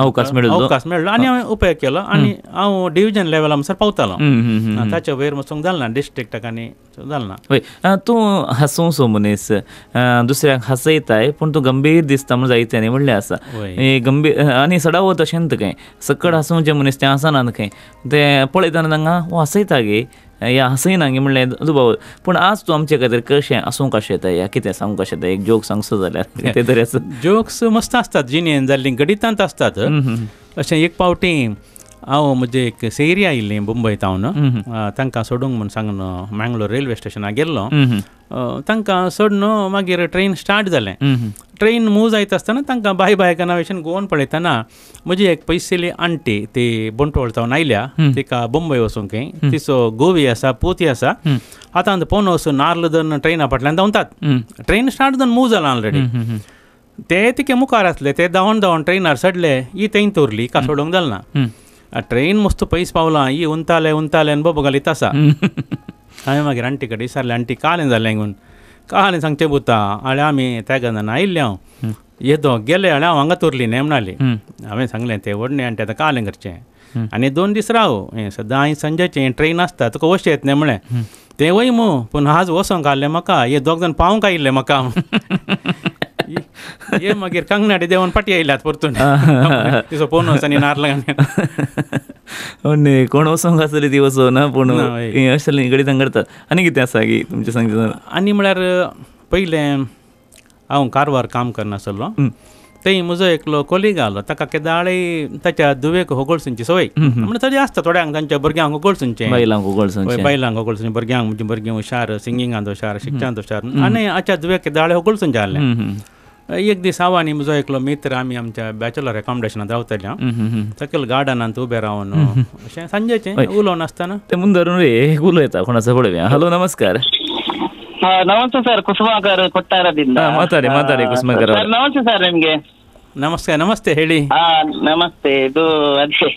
अवकाश मेळ्ळो अवकाश मेळ्ळो आनी हांवें उपाय केलो आनी हांव डिविजन लेवला मुखार पावतालो ताच्या वयर वचूंक जालना डिस्ट्रिक्टाक आनी जालना तूं हांसूं सो मनीस दुसऱ्यांक हांसयताय पूण तूं गंभीर दिसता म्हूण जायतें न्ही म्हणलें आसा गंभीर आनी सडावत अशें न्हू खंय सकट हांसूं जें मनीस तें हांसना न्हू खंय तें पळयतना तांकां हो हांसयता गे या हसयना गे म्हणलें दुबाव पूण आज तूं आमचे खातीर कशें आसूंक कशें येता या कितें सांगूंक कशें येता एक जोक सांगचो जाल्यार ते तरी आसा जोक्स मस्त आसतात जिणेन जाल्लीं गडितांत आसतात अशें एक पावटी हांव म्हजे एक सेरी आयिल्लीं मुंबय तावन तांकां सोडूंक म्हूण सांगून मंगलोर रेल्वे स्टेशनार गेल्लो तांकां सोडून मागीर ट्रेन स्टार्ट जालें ट्रेन मूव जायत आसतना तांकां बाय बाय काना वेशन गोवन पळयतना म्हजी एक पयसली आंटी ती बंटवळतावन आयल्या तिका बंबय वचूंक हें तिचो गोवी आसा पोती आसा आतां पोन वचून नार्लदन ट्रेना फाटल्यान धांवतात ट्रेन स्टार्ट जावन मूव जाला ऑलरेडी ते तिके मुखार आसले ते धांवन धांवन ट्रेनार सडले ही तें तोरली का सोडूंक जालना ट्रेन मस्त पयस पावलां ही उंताले उंताले आनी बोबो घालीत आसा हांवें मागीर आंटी कडेन विचारलें आंटी कालें जालें घेवन कालें सांगचें पुता हाळें आमी त्या गजान आयिल्लें हांव येदो गेलें हाळें हांव हांगा तोरली न्हय म्हणाली हांवें सांगलें तें व्हडलें आंटी आतां कालें करचें आनी दोन दीस राव हें सदां हांवें संजेचें ट्रेन आसता तुका वशें येत न्हय म्हळें तें वय मो पूण आज वसोंक आसलें म्हाका हे दोग जाण पावंक आयिल्लें म्हाका ये मागीर कंगनाटी देवन पाटी आयल्यात परतून तिचो पोन वचनी नारला कोण वसोंक आसली ती वचोना पूण अशें घडी तांकां करतात आनी कितें आसा की तुमचें सांगचें आनी म्हळ्यार पयलें हांव कारवार काम करनासलो थंय म्हजो एकलो कोलीग आसलो ताका केदाळी ताच्या दुवेक होगोळसूंची संवय म्हणून तरी आसता थोड्यांक तांच्या भुरग्यांक होगोळसूंचें बायलांक होगोळसूंचें बायलांक होगोळसूंचें भुरग्यांक म्हणजे भुरगीं हुशार सिंगिंगान हुशार शिक्षणान हुशार आनी हाच्या दुवेक केदाळी होगोळसूंचें आसलें एक दीस हांव आनी म्हजो एकलो मित्र आमी आमच्या बॅचलर एकोमोडेशनांत रावताले सकयल गार्डनांत उबें रावन अशें सांजेचें उलोवन आसतना ते मुंदरून रे उलो येता कोणाचो पळोवया हॅलो नमस्कार नमस्ते सर ಕುಸುಮಾಕರ್ ಕೊಟ್ಟಾರದಿಂದ ಮಾತಾಡಿ ಮಾತಾಡಿ ಕುಸುಮಾಕರ್ ಸರ್ ನಮಸ್ತೆ ಸರ್ ನಿಮಗೆ ನಮಸ್ಕಾರ ನಮಸ್ತೆ ಹೇಳಿ ಹಾ ನಮಸ್ತೆ ಇದು ಅದೇ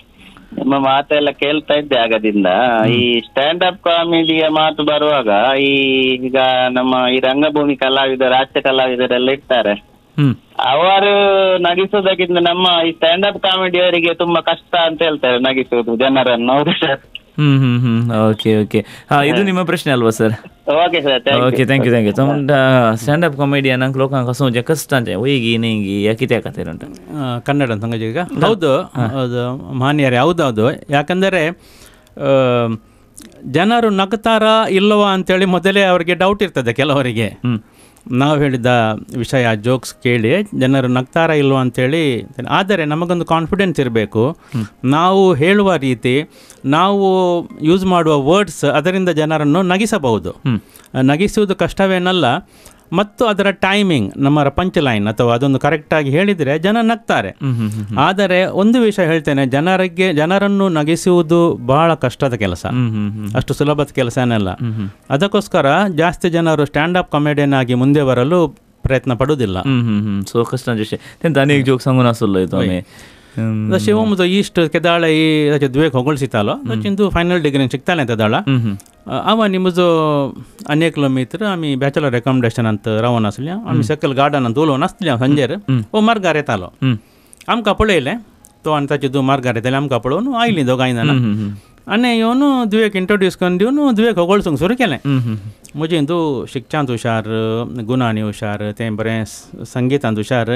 ನಿಮ್ಮ ಮಾತೆಲ್ಲ ಕೇಳ್ತಾ ಇದ್ದೆ ಆಗದಿಂದ ಈ ಸ್ಟ್ಯಾಂಡ್ ಅಪ್ ಕಾಮಿಡಿಯ ಮಾತು ಬರುವಾಗ ಈ ಈಗ ನಮ್ಮ ಈ ರಂಗಭೂಮಿ ಕಲಾವಿದರು ರಾಷ್ಟ್ರ ಕಲಾವಿದರೆಲ್ಲ ಇರ್ತಾರೆ ಅವರು ನಗಿಸೋದಕ್ಕಿಂತ ನಮ್ಮ ಈ ಸ್ಟ್ಯಾಂಡ್ ಅಪ್ ಕಾಮಿಡಿಯವರಿಗೆ ತುಂಬಾ ಕಷ್ಟ ಅಂತ ಹೇಳ್ತಾರೆ ನಗಿಸೋದು ಜನರನ್ನು sir hmm hmm hmm okay okay ಹಾ ಇದು ನಿಮ್ಮ ಪ್ರಶ್ನೆ ಅಲ್ವಾ sir okay sir okay thank you thank you ತಮ್ಮ ಸ್ಟ್ಯಾಂಡ್ ಅಪ್ ಕಾಮಿಡಿಯನ್ ಅಂಕ ಲೋಕ ಅಂಕ ಸೋಂಜೆ ಕಷ್ಟ ಅಂತ ಒಯ್ಗಿ ನೀಂಗಿ ಯಾಕಿತೆ ಯಾಕತ್ತೀರ ಅಂತ ಕನ್ನಡ ಅಂತ ಹಂಗ ಈಗ ಹೌದು ಅದು ಮಾನ್ಯರೇ ಹೌದು ಅದು ಯಾಕಂದರೆ ಜನರು ನಗ್ತಾರ ಇಲ್ಲವಾ ಅಂತೇಳಿ ಮೊದಲೇ ಅವ್ರಿಗೆ ಡೌಟ್ ಇರ್ತದೆ ಕೆಲವರಿಗೆ ನಾವು ಹೇಳಿದ ವಿಷಯ ಜೋಕ್ಸ್ ಕೇಳಿ ಜನರು ನಗ್ತಾರ ಇಲ್ವ ಅಂಥೇಳಿ ಆದರೆ ನಮಗೊಂದು ಕಾನ್ಫಿಡೆನ್ಸ್ ಇರಬೇಕು ನಾವು ಹೇಳುವ ರೀತಿ ನಾವು ಯೂಸ್ ಮಾಡುವ ವರ್ಡ್ಸ್ ಅದರಿಂದ ಜನರನ್ನು ನಗಿಸಬಹುದು ನಗಿಸುವುದು ಕಷ್ಟವೇನಲ್ಲ ಮತ್ತು ಅದರ ಟೈಮಿಂಗ್ ನಮ್ಮ ಪಂಚ್ ಲೈನ್ ಅಥವಾ ಅದೊಂದು ಕರೆಕ್ಟಾಗಿ ಹೇಳಿದರೆ ಜನ ನಗ್ತಾರೆ ಆದರೆ ಒಂದು ವಿಷಯ ಹೇಳ್ತೇನೆ ಜನರಿಗೆ ಜನರನ್ನು ನಗಿಸುವುದು ಬಹಳ ಕಷ್ಟದ ಕೆಲಸ ಅಷ್ಟು ಸುಲಭದ ಕೆಲಸನಲ್ಲ ಅದಕ್ಕೋಸ್ಕರ ಜಾಸ್ತಿ ಜನರು ಸ್ಟ್ಯಾಂಡ್ ಅಪ್ ಕಾಮಿಡಿಯನ್ ಆಗಿ ಮುಂದೆ ಬರಲು ಪ್ರಯತ್ನ ಪಡುವುದಿಲ್ಲ ಸೋ ಕಷ್ಟದ ವಿಷಯ ಅನೇಕ ಜೋಕ್ ಸಂಗೂನ जशें हो म्हजो इश्ट केदाळ ताचे दुवेक होगोळसितालो ताचें तूं फायनल डिग्रीन शिकतालें तेदाळा हांव आनी म्हजो आनी एकलो मित्र आमी बॅचलर एकोमोडेशनांत रावन आसलें आमी सकयल गार्डनांत उलोवन आसलें हांव सांजेर हो मार्गार येतालो आमकां पळयलें तो आनी ताचे दोन मार्गार येताले आमकां पळोवन आयलीं दोगांय जाणां आनी येवन दुवेक इंट्रोड्यूस करून दिवन दुवेक होगोळसूंक सुरू केलें म्हजें हिंदू शिक्षांत हुशार गुणांनी हुशार तें बरें संगीतांत हुशार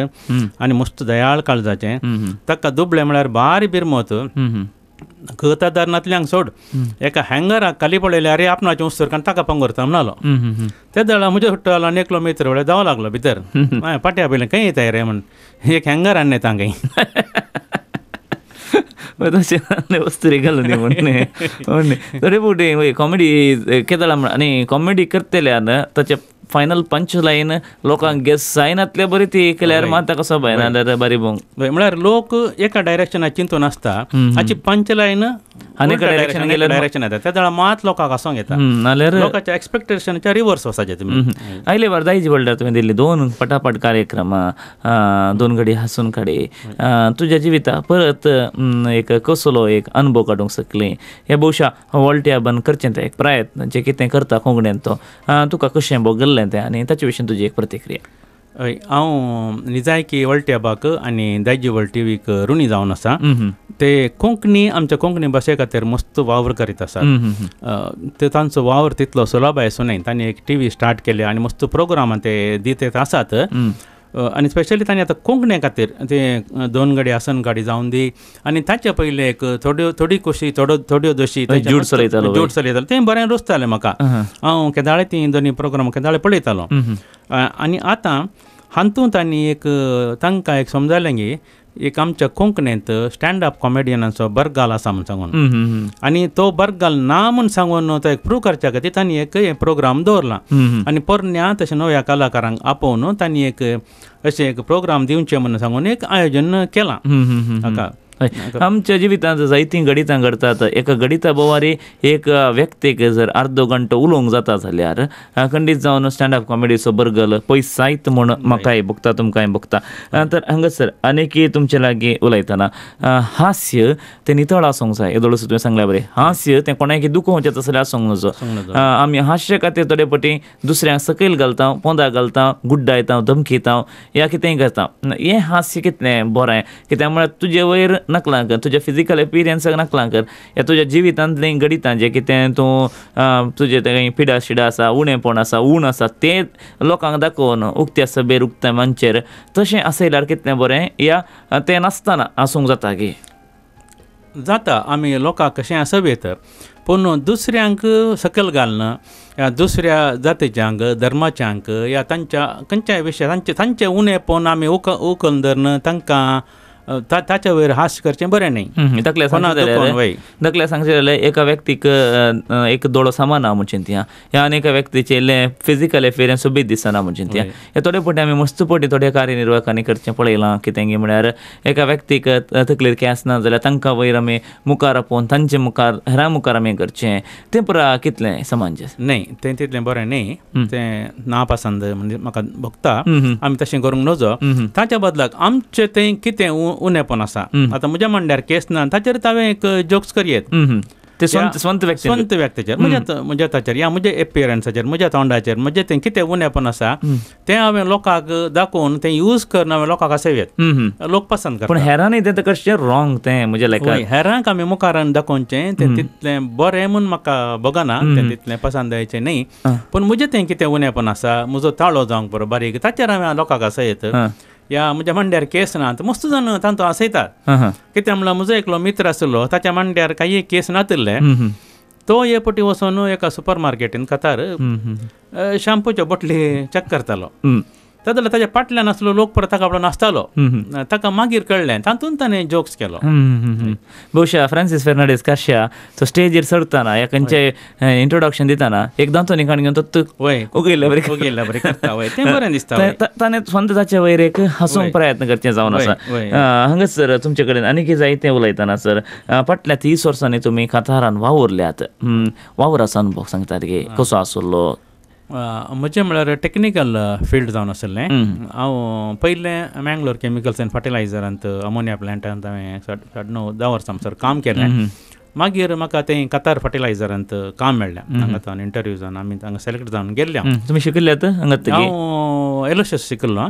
आनी मस्त दयाळ काळजाचें ताका दुबळें म्हळ्यार भारी बिरमत खता दारणांतल्यांक सोड एका हँगराक खाली पळयलें अरे आपणाचें उस्तर कारण ताका पंगरता म्हणालो त्या दळा म्हज्या सुट्टालो आनी एकलो मित्र वेळेर धांव लागलो भितर हांवें पाट्या पयलें खंय येता रे म्हण एक हँगर आनी येता खंय वस्तु रे घालून थोडे फुटे कॉमेडी केदळा आनी कॉमेडी करतल्यान ताचे फायनल पंच लायन लोकांक गॅस जायनातले बरी ती केल्यार मात ताका सोबाय ना बरी भोंग म्हळ्यार लोक एका डायरेक्शनात चिंतून आसता हाची पंच लायन आनी एका डायरेक्शनान गेल्यार डायरेक्शन येता त्या दळा मात लोकांक आसूंक येता नाल्यार लोकांच्या एक्सपेक्टेशनाच्या रिवर्स वचचे तुमी आयले वार दायज वल्डार तुवें दिल्ली दोन पटापट कार्यक्रमां दोन घडी हांसून काडे तुज्या जिविता परत एक कसलो एक अनुभव काडूंक शकलें हे भोवशा वॉल्ट्या बंद करचें तें एक प्रयत्न जें कितें करता कोंकणीन तो तुका कशें भोगल्लें तें आनी ताचे विशीं तुजी एक प्रतिक्रिया हय हांव निजायकी वल्ट्याबाक आनी दायजी वल्टीवीक ऋणी जावन आसा ते कोंकणी आमच्या कोंकणी भाशे खातीर मस्त वावर करीत आसात तांचो वावर तितलो सुलभ आसूं न्हय तांणी एक टी व्ही स्टार्ट केले आनी मस्त प्रोग्राम ते दीत आसात आनी स्पेशली तांणी आतां कोंकणे खातीर ते दोन गाडी आसन गाडी जावन दी आनी ताचे पयले एक थोड्यो थोडी खोशी थोड्यो थोड्यो दोशी जोड चलयतालो जोड चलयतालो तें बरें रुचतालें म्हाका हांव केदाळे तीं दोनी प्रोग्राम केदाळे पळयतालो आनी आतां हातूंत तांणी एक तांकां एक समजालें की एक आमच्या कोंकणीत स्टँड अप कॉमेडियनांचो बर्गाल आसा म्हण सांगून आनी तो बर्गाल ना म्हण सांगून तो एक प्रूव करच्या खातीर तांणी एक प्रोग्राम दवरला आनी पोरण्या तशें न्हू ह्या कलाकारांक आपोवन तांणी एक अशें एक प्रोग्राम दिवचें म्हण सांगून एक आयोजन केलां. हाका आमच्या जिवितांत जायती गणितां घडतात. एका गणिता बोवारी एक व्यक्तीक जर अर्दो घंटो उलोवंक जाता जाल्यार खंडीत जावन स्टँड अप कॉमेडीचो बर्गल पयस जायत म्हूण म्हाकाय भोगता तुमकांय भोगता. तर हांगासर आनीकी तुमचे लागीं उलयतना हास्य तें नितळ आसूंक जाय. येदोळस तुवें सांगल्या बरें हास्य तें कोणाकी दुखोवचें तसलें आसूंक नजो. आमी हास्य खातीर थोडे फावटी दुसऱ्यांक सकयल घालता पोंदा घालता गुड्डायता धमकिता या कितेंय करता. हें हास्य कितलें बरें कित्याक म्हळ्यार तुजे वयर नकलां कर तुज्या फिजिकल एपिरियन्साक नकलां कर या तुज्या जिवितांतले गणितां जे कितें तूं तुजें तें पिडा शिडा आसा उणेंपण आसा ऊण आसा तें लोकांक दाखोवन उक्त्या सभेर उक्त्या मंचेर तशें आसयल्यार कितलें बरें या तें नासतना आसूंक जाता गे जाता आमी लोकांक कशें आसबेत पूण दुसऱ्यांक सकयल घालना या दुसऱ्या जातीच्यांक धर्माच्यांक या तांच्या खंयच्याय विशय तांचे तांचें उणेंपण आमी उक उखलून धरन तांकां ताच्या वयर हास्य करचें बरें न्ही. धकल्या धकल्या सांगचें जाल्यार एका व्यक्तीक एक दोळो सामान म्हूण चिंतया ह्या आनी एका व्यक्तीचें इल्लें फिजिकल एफिरियन्स सोबीत दिसना म्हूण चिंतया हे थोडे फावटी आमी मस्त फावटी थोड्या कार्यनिर्वाहकांनी करचें पळयलां कितें म्हळ्यार एका व्यक्तीक तकलेर कांय आसना जाल्यार तांकां वयर आमी मुखार आपोवन तांचे मुखार हेरां मुखार आमी करचें तें पुरा कितलें समंजस न्ही तें तितलें बरें न्ही तें नापसंद म्हणजे म्हाका भोगता आमी तशें करूंक नजो. ताच्या बदलाक आमचें तें कितें उणेपण आसा आतां म्हज्या मांड्यार केस ना ताचेर हांवें एक जोक्स करयेत ते स्वंत स्वंत व्यक्तीचेर म्हज्या म्हज्या ताचेर या म्हज्या एपियरन्साचेर म्हज्या तोंडाचेर म्हजें तें कितें उणेपण आसा तें हांवें लोकांक दाखोवन तें यूज करून हांवें लोकांक आसयेत लोक पसंद करता. पूण हेरांनी तें कशें रॉंग तें म्हज्या लेखा हेरांक आमी मुखार दाखोवचें तें तितलें बरें म्हूण म्हाका बघना तें तितलें पसंद जायचें न्ही पूण म्हजें तें कितें उणेपण आसा म्हजो ताळो जावंक बरो बारीक ताचेर हांवें लोकांक आसयेत या म्हज्या मांड्यार केस ना मस्त जाण तांतो आसयतात कित्याक म्हणल्यार म्हजो एकलो मित्र आसलो ताच्या मांड्यार काही केस नातले तो हे पटी वचून एका सुपर मार्केटीन कातार शॅम्पूच्यो बोटली चॅक करतालो तातूंतल्यान ताच्या फाटल्यान आसलो लोक परत ताका आपलो नाचतालो ताका मागीर कळ्ळें तातूंत ताणें जोक्स केलो. भोवशा फ्रांसीस फेर्नांडीस काश्या तो स्टेजीर सरतना या खंयचें इंट्रोडक्शन दिताना एकदां तो निखाण घेवन तो उगयल्लो बरें उगयल्लो बरें करता वय तें बरें दिसता ताणें स्वंत ताचे वयर एक हांसूंक प्रयत्न करचें जावन आसा. हांगासर तुमचे कडेन आनी कितें जायतें उलयतना सर फाटल्या तीस वर्सांनी तुमी कातारान वावुरल्यात वावुराचो अनुभव सांगतात गे कसो आसलो. म्हजें म्हळ्यार टॅक्निकल फिल्ड जावन आसलें हांव पयलें मँगलोर कॅमिकल्स एंड फर्टिलायझरांत अमोनिया प्लॅन्टांत हांवें साडे णव धा वर्सां भितर काम केलें. मागीर म्हाका तें कतार फर्टिलायझरांत काम मेळ्ळें हांगा जावन इंटरव्यूजान आमी हांगा सेलेक्ट जावन गेल्ले. तुमी शिकिल्ल्यात हांगात हांव एलोशस शिकिल्लो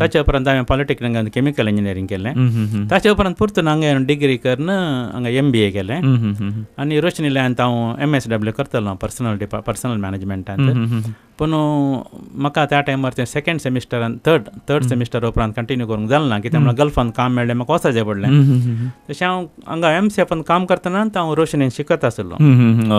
ताचे उपरांत हांवें पॉलिटॅक्निकांत कॅमिकल इंजिनियरींग केलें ताचे उपरांत परतून हांगा डिग्री करून हांगा एम बी ए केलें आनी रोशनी लँत हांव एम एस डब्ल्यू करतालो पर्सनल डिपा पर्सनल मॅनेजमेंटांत पूण म्हाका त्या टायमार तें सेकेंड सेमिस्टरान थर्ड थर्ड सेमिस्टर उपरांत कंटिन्यू करूंक जालना कित्याक म्हळ्यार गल्फान काम मेळ्ळें म्हाका वचचें पडलें तशें हांव हांगा एम सी एफान काम करतना हांव रोशनीन शिकत आसलो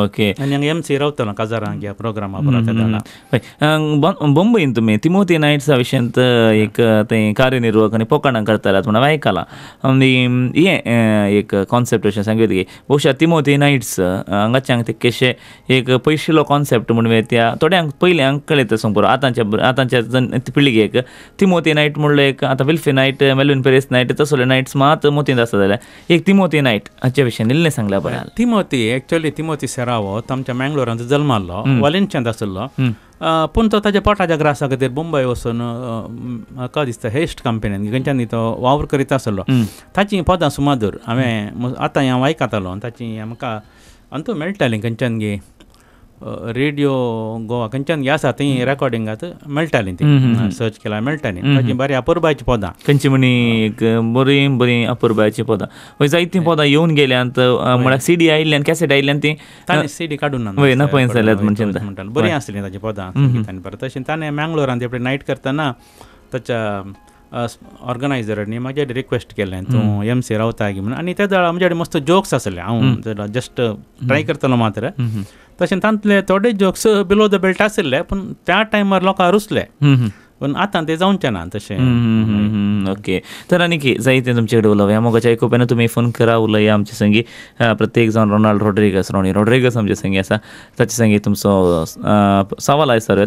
ओके आनी हांगा एम सी रावतालो काजारांक ह्या प्रोग्रामा बरोबर. बॉम्बेन तुमी तिमोती नायट्सा विशयांत एक तें कार्यनिर्वाहक आनी पोकणां करतालात म्हणून हांवें आयकलां आनी हें एक कॉन्सेप्ट अशें सांगिल्लें की बहुशा तिमोती नायट्स हांगाच्यांक ते कशें एक पयशिल्लो कॉन्सेप्ट म्हणून त्या थोड्यांक पयल्यां कळयता सांगपूर आतांच्या आतांच्या पिळगेक तिमोती नायट म्हणलें एक आतां Wilfy night Melvin Peris night तसले नायट्स मात मोतींत आसा जाल्यार एक तिमोती नायट हाच्या विशयान इल्लें सांगल्या बरें. तिमोती एक्चुअली तिमोती सेरावत आमच्या मँगलोरांत जल्माल्लो वॉलेन्शियांत आसलो पूण तो ताच्या पोटाच्या ग्रासा खातीर मुंबय वचून म्हाका दिसता हेस्ट कंपनीन खंयच्यान तो वावर करीत आसलो ताची पदां सुमादूर हांवें आतां हांव आयकतालो ताची म्हाका अंतू मेळटाली खंयच्यान गे रेडियो गोवा खंयच्यान आसा थंय रेकॉर्डिंगात मेळटालीं तीं सर्च केला मेळटालीं ताची बरी अपुरबायचीं पदां खंयची म्हणी बरीं बरीं अपुरबायचीं पदां जायतीं पदां येवन गेल्यांत म्हळ्यार सिडी आयिल्ल्यान कॅसेट आयिल्ल्यान तीं ताणें सिडी काडून ना पळय जाल्यात म्हणटा बरीं आसलीं ताचीं पदां तशें ताणें मँगलोरांत आपली नायट करतना ताच्या ऑर्गनायजरांनी म्हाजे कडेन रिक्वेस्ट केलें तूं एम सी रावता गे म्हणून आनी त्या वेळार म्हजे कडेन मस्त जोक्स आसले हांव जस्ट ट्राय करतालो मात्र तशें तांतले थोडे जोक्स बिलो द बेल्ट आसले पूण त्या टायमार लोकां रुसले पण आतां तें जावचें ना तशें. ओके, तर आनी जायते तुमचे कडेन उलोवया. मोगाच्या आयको पेन तुमी फोन करा, उलया आमचे संगी. प्रत्येक जावन रोनाल्ड रॉड्रिगस, रोनी रॉड्रिगस आमचे संगी आसा, ताचे संगी तुमचो सवाल आयसर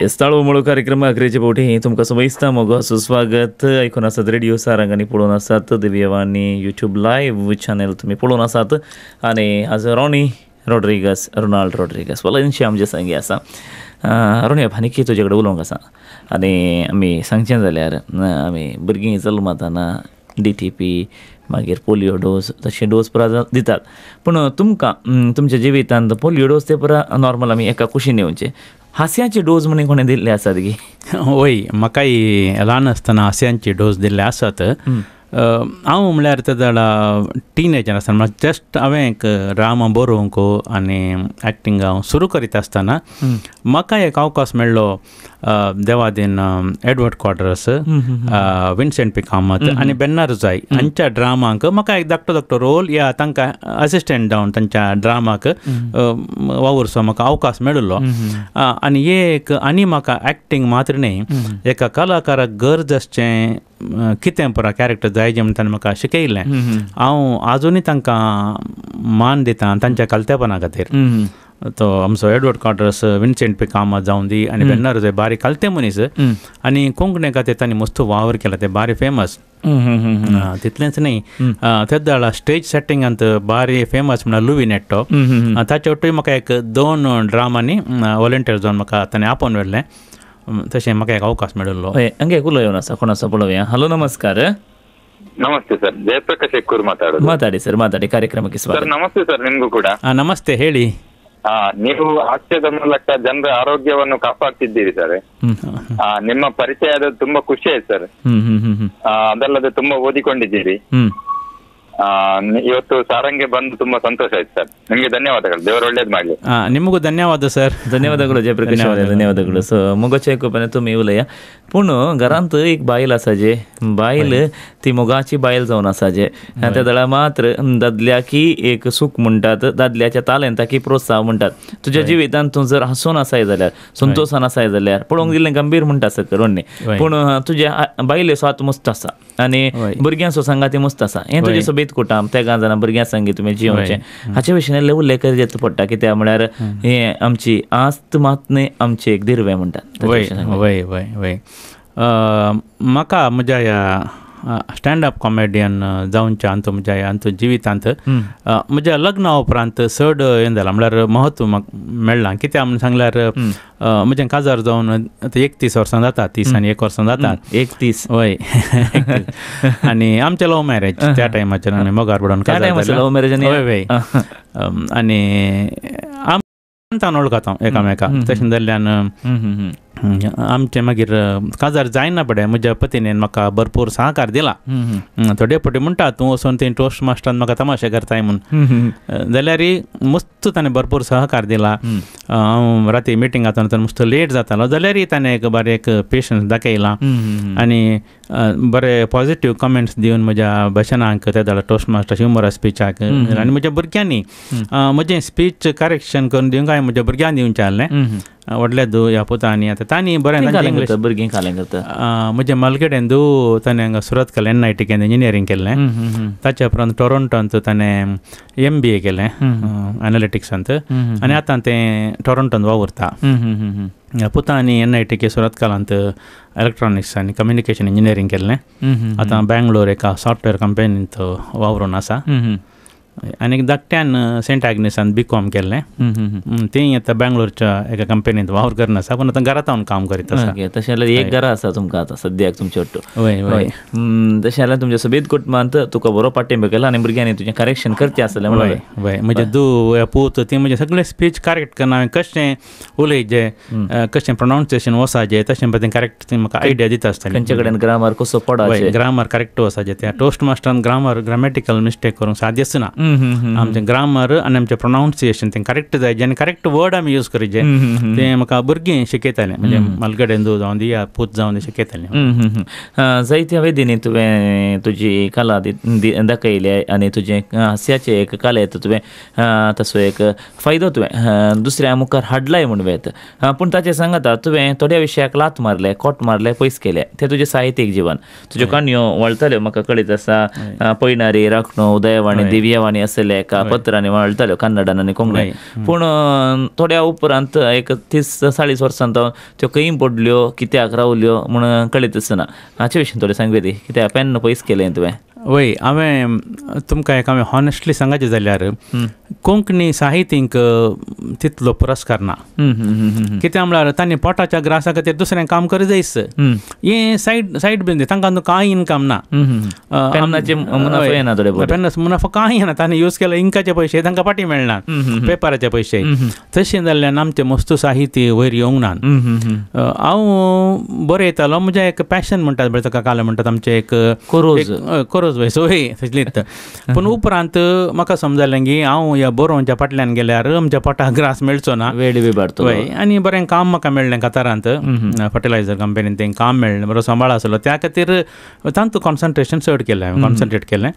येस्ताळो उमळो कार्यक्रमा अकरेचे पोटी तुमकां सवयस्ता मोगो सुस्वागत. आयकून आसात रेडिओ सारंगानी, पळोवन आसात दिव्यवाणी यूट्यूब लायव्ह चॅनल तुमी पळोवन आसात. आनी आज रोनी रॉड्रिगस, रोनाल्ड रॉड्रिगस वल्यांशी आमचे संगी आसा. रोनी भानिकी, तुजे कडेन उलोवंक आसा. आनी आमी सांगचें जाल्यार आमी भुरगीं जल्म जातना डी टी पी मागीर पोलियो डोस तशे डोस पुरा दितात. पूण तुमकां तुमच्या जिवितांत पोलियो डोस ते पुरा नॉर्मल आमी एका कुशीन येवचे. हांस्याचे डोस म्हण कोणें दिल्ले आसात गी? होय, म्हाकाय ल्हान आसतना हांस्यांचे डोस दिल्ले आसात. हांव म्हळ्यार ते जाणा टिनेजर आसतना, म्हळ्यार जस्ट हांवें एक ड्रामा बरोवंक आनी एक्टींग हांव सुरू करीत आसतना म्हाका एक अवकाश मेळ्ळो देवादीन Edward quarters, Vincent P Kamath आनी बेन्नारुजाय हांच्या ड्रामांक म्हाका एक धाकटो धाकटो रोल या तांकां असिस्टंट जावन तांच्या ड्रामाक वावुरचो म्हाका अवकाश मेळिल्लो. आनी हे एक आनी म्हाका एक्टींग मात्र न्ही, एका कलाकाराक गरज आसचें कितें पुरा कॅरेक्टर जाय जे म्हण ताणें म्हाका शिकयलें, हांव आजुनूय तांकां मान दिता तांच्या कल्तेपणा खातीर. तो आमचो Edward quarters, Vincent P Kamath जावन दी आनी बेन्नारुजाय बारीक कल्ते मनीस आनी कोंकणी खातीर तांणी मस्त वावर केला, ते बारी फेमस. तितलेंच न्ही, तेच जाणा स्टेज सेटिंगांत बारी फेमस म्हणल्यार लुवी नेट्टो, ताचे वटूय म्हाका एक दोन ड्रामांनी व्हॉलंटियर जावन म्हाका ताणें आपोवन व्हेल्लें. तशें म्हाका एक अवकाश मेळिल्लो. हांगा एक उलो येवन आसा, कोण आसा पळोवया. हॅलो, नमस्कार. ನಮಸ್ತೆ ಸರ್, ಜಯಪ್ರಕಾಶ್ ಎಕ್ಕೂರ್ ಮಾತಾಡೋದು. ಮಾತಾಡಿ ಸರ್, ಮಾತಾಡಿ, ಕಾರ್ಯಕ್ರಮಕ್ಕೆ ಸ್ವಾಗತ. ಸರ್ ನಮಸ್ತೆ ಸರ್, ನಿಮಗೂ ಕೂಡ ನಮಸ್ತೆ. ಹೇಳಿ, ನೀವು ಹಾಸ್ಯದ ಮೂಲಕ ಜನರ ಆರೋಗ್ಯವನ್ನು ಕಾಪಾಡ್ತಿದ್ದೀರಿ ಸರ್, ನಿಮ್ಮ ಪರಿಚಯ ಆದದ್ದು ತುಂಬಾ ಖುಷಿ ಆಯ್ತು ಸರ್. ಅದಲ್ಲದೆ ತುಂಬಾ ಓದಿಕೊಂಡಿದ್ದೀರಿ, ಇವತ್ತು ಸಾರಂಗೆ ಬಂದು ತುಂಬಾ ಸಂತೋಷ ಆಯ್ತು ಸರ್. ನಿಮಗೆ ಧನ್ಯವಾದಗಳು, ದೇವರು ಒಳ್ಳೇದು ಮಾಡಲಿ. ನಿಮಗೂ ಧನ್ಯವಾದ ಸರ್, ಧನ್ಯವಾದಗಳು ಜಯಪ್ರಕಾಶ್ ಅವರೇ, ಧನ್ಯವಾದಗಳು. ಸೊ ಮೊಗಚೆ ಕೊಪ್ಪನೆ ತುಮಿ ಉಲಯ, पूण घरांत एक बायल आसा जे बायल ती मोगाची बायल जावन आसा जे त्या दळा मात्र दादल्याकी एक सूख म्हणटात, दादल्याच्या तालेंत ताकी प्रोत्साहन म्हणटात. तुज्या जिवितांत तूं जर हांसून आसाय जाल्यार, संतोशान आसाय जाल्यार, पळोवंक गेल्लें गंभीर म्हणटा सकल न्ही, पूण तुज्या बायले स्वात मस्त आसा आनी भुरग्यां सो सांगाती मस्त आसा. हें तुजें सोबीत कुटाम तेगां जाणां भुरग्यां सांगी तुमी जिवचें हाचे विशयी उल्लेख करचें पडटा, कित्याक म्हळ्यार हें आमची आस्त मात न्ही, आमचें एक दिर्वें म्हणटात. वय वय वय म्हाका म्हज्या ह्या स्टँडअप कॉमेडियन जावनच्या अंत म्हज्या अंत जिवितांत म्हज्या लग्ना उपरांत चड हें जालां, म्हळ्यार महत्व म्हाका मेळ्ळां. कित्याक म्हण सांगल्यार म्हजें काजार जावन एकतीस वर्सां जाता, तीस आनी एक वर्सां जाता, एकतीस वय. आनी आमचें लव मॅरेज त्या टायमाचेर आमी मोगार पडून लव मॅरेज वय. आनी आमकां वळखता एकामेका, तशें जाल्ल्यान आमचें मागीर काजार जायना पडे. म्हज्या पतीनेन म्हाका भरपूर सहकार दिला. थोडे फटी म्हणटा तूं वचून तें टोस्ट मास्टरान म्हाका तमाशे करताय म्हूण, जाल्यारय मस्त ताणें भरपूर सहकार दिला. हांव राती मिटिंगांत वतना मस्त लेट जातालो जाल्यारय ताणें एक बरें एक पेशन्स दाखयलां आनी बरे पॉझिटिव्ह कमेंट्स दिवन म्हज्या भाशणांक, त्या जाल्यार टोस्ट मास्टर ह्युमरस स्पिचाक आनी म्हज्या भुरग्यांनी म्हजें स्पीच करेक्शन करून दिवंक हांवें म्हज्या भुरग्यांक दिवचें आहलें, व्हडले दू ह्या पुता. आनी आतां तांणी बरें भुरगीं खालें करता. म्हजे मालकेडेन दू ताणें हांगा सुरत केलें, एन आय टी केन इंजिनियरींग केल्लें, ताचे उपरांत टोरोंटोंत ताणें एम बी ए केलें एनालिटिक्सांत आनी आतां तें टोरोंटोंत वावुरता. पुता आनी एन आय टी के सुरत कालांत इलेक्ट्रॉनिक्स आनी कम्युनिकेशन इंजिनियरींग केल्लें, आतां बेंगलोर एका सॉफ्टवेअर कंपनींत वावरून आसा. आनी धाकट्यान सेंट आग्नेसान बी कॉम केल्लें, तें आतां बेंगलोरच्या एका कंपनींत वावर करनासा पूण आतां घरा तावन काम करीत आसा. तशें जाल्यार एक घरा आसा तुमकां आतां सद्याक तुमचे वट्टू. वय वय तशें जाल्यार तुमच्या सोबीत कुटुंबांत तुका बरो पाठिंबो केला आनी भुरग्यांनी तुजें करेक्शन करचें आसलें म्हणून. वय वय म्हजे दू पूत ती म्हजें सगळें स्पीच करेक्ट करना, हांवें कशें उलयचें, कशें प्रोनावन्सिएशन वसाचें तशें पळय तें करेक्ट म्हाका आयडिया दिता आसता. खंयचे कडेन ग्रामर कसो पडा, ग्रामर करेक्ट वसाचें. त्या टोस्ट मास्टरान ग्रामर ग्रामेटिकल मिस्टेक करूंक साद्य आसना. ग्रामर अने प्रोनाउंसिएशन तें करेक्ट जाय जें करेक्ट वर्ड आमी यूज करी जाय तें म्हाका भुरगीं शिकयतालें म्हणजे मलगडेन जावन दी पूत जावन शिकयतालें जायते हांवें दिनी तुवें तुजी कला दाखयली आनी तुजें हास्याचे एक कलेत तुवें तसो एक फायदो तुवें दुसऱ्या मुखार हाडलाय म्हूण वेत पूण ताचें सांगता तुवें थोड्या विशयाक लात मारले कोट मारले पयस केले तें तुजें साहित्यीक जीवन तुज्यो काणयो वळतल्यो म्हाका कळीत आसा पैनारी राखणो उदयवाणी दिव्यावाणी आसले एका पत्रांनी वळतल्यो कन्नडान आनी कोंकणी पूण थोड्या उपरांत एक तीस चाळीस वर्सां त्यो खंय पडल्यो कित्याक रावल्यो म्हूण कळीत आसना हाचे विशीं थोडें सांगपी ती कित्याक पेन्न पयस केलें तुवें वय हांवें तुमकां एक हांवें हॉनेस्टली सांगाचें जाल्यार कोंकणी साहित्यीक तितलो पुरस्कार ना कित्याक म्हळ्यार तांणी पोटाच्या ग्रासा खातीर दुसरें काम करीत जायस हें सायड सायड बीन तांकां न्हू कांय इनकम ना पेन्नाचो मुनाफो कांय ना तांणी यूज केला इंकाचे पयशे तांकां फाटीं मेळना पेपराचे पयशे तशें जाल्ल्यान आमचें मस्तू साहित्य वयर येवंक ना हांव बरयतालो म्हजें एक पॅशन म्हणटात पळय ताका काल म्हणटात आमचें एक कोरोज कोरोज पूण उपरांत म्हाका समजलें की हांव ह्या बरोवच्या फाटल्यान गेल्यार आमच्या पोटाक ग्रास मेळचो ना वेळ बी वाडतो आनी बरें काम म्हाका मेळ्ळें कातारांत फर्टिलायझर कंपनीन तें काम मेळ्ळें बरो सांबाळ आसलो त्या खातीर तांतू कॉन्संट्रेशन चड केलें हांवें कॉन्संट्रेट केलें